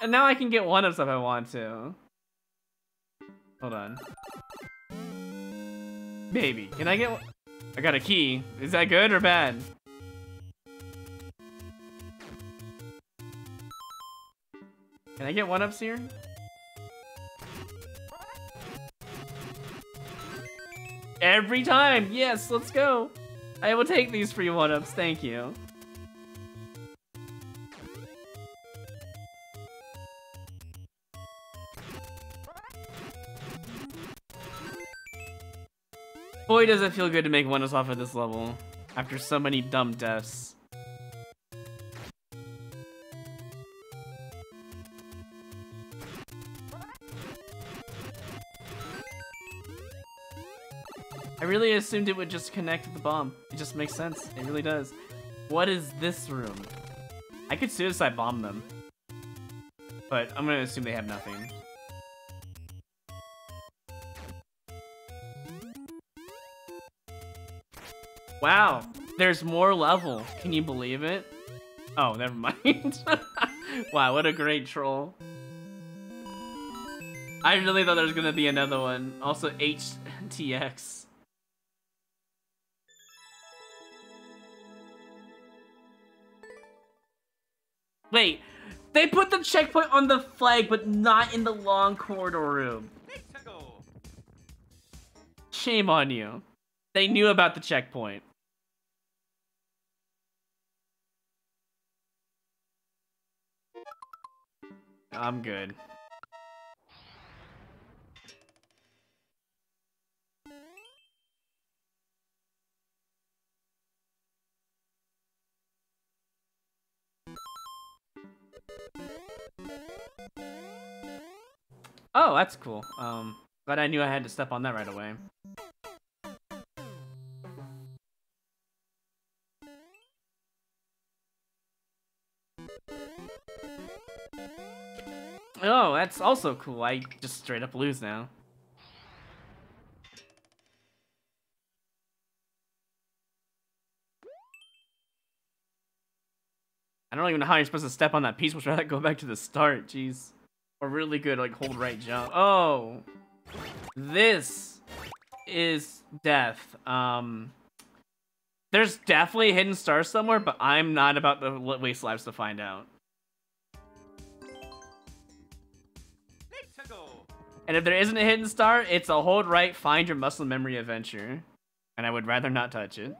And now I can get 1-ups if I want to. Hold on. Maybe. Can I get one? I got a key. Is that good or bad? Can I get 1-ups here? Every time! Yes, let's go! I will take these free 1-ups, thank you. Boy, does it feel good to make 1-ups off of this level, after so many dumb deaths. I really assumed it would just connect with the bomb. It just makes sense. It really does. What is this room? I could suicide bomb them. But I'm gonna assume they have nothing. Wow, there's more level. Can you believe it? Oh, never mind. Wow, what a great troll. I really thought there was gonna be another one. Also, HTX. Wait, they put the checkpoint on the flag, but not in the long corridor room. Shame on you. They knew about the checkpoint. I'm good. Oh, that's cool. But I knew I had to step on that right away. Oh, that's also cool. I just straight up lose now. I don't even know how you're supposed to step on that piece, which I'd rather go back to the start, jeez. Or really good, like, hold right jump. Oh! This is death. There's definitely a hidden star somewhere, but I'm not about to waste lives to find out. And if there isn't a hidden star, it's a hold right, find your muscle memory adventure. And I would rather not touch it.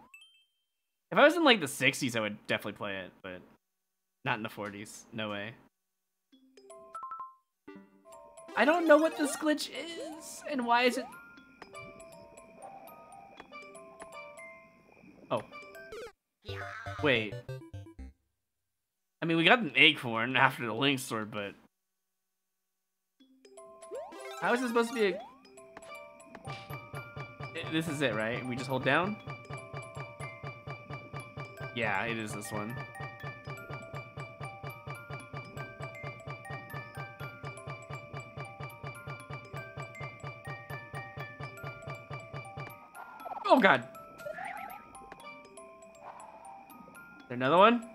If I was in like the 60s, I would definitely play it, but not in the 40s. No way. I don't know what this glitch is, and why is it... Oh. Wait. I mean, we got an acorn after the Link Sword, but... How is this supposed to be a... This is it, right? We just hold down? Yeah, it is this one. Oh god! Is there another one?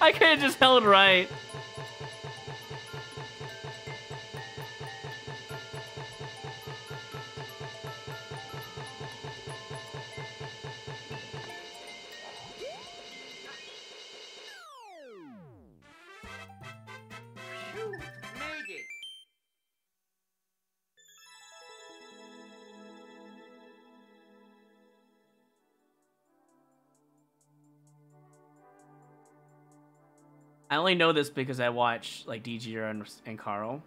I could have just held right. I only know this because I watch like DGR and Carl.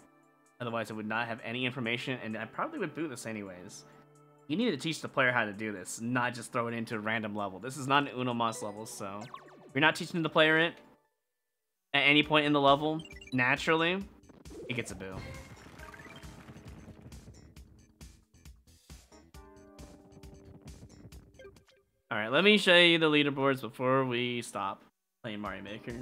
Otherwise, I would not have any information, and I probably would boot this anyways. You need to teach the player how to do this, not just throw it into a random level. This is not an Uno Mas level, so if you're not teaching the player it at any point in the level, naturally, it gets a boo. All right, let me show you the leaderboards before we stop playing Mario Maker.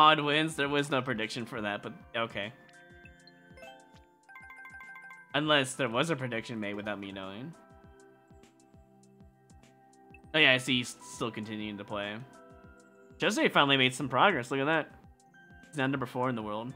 Odd wins, there was no prediction for that, but okay. Unless there was a prediction made without me knowing. Oh yeah, I see he's still continuing to play. Jose finally made some progress, look at that. He's now number 4 in the world.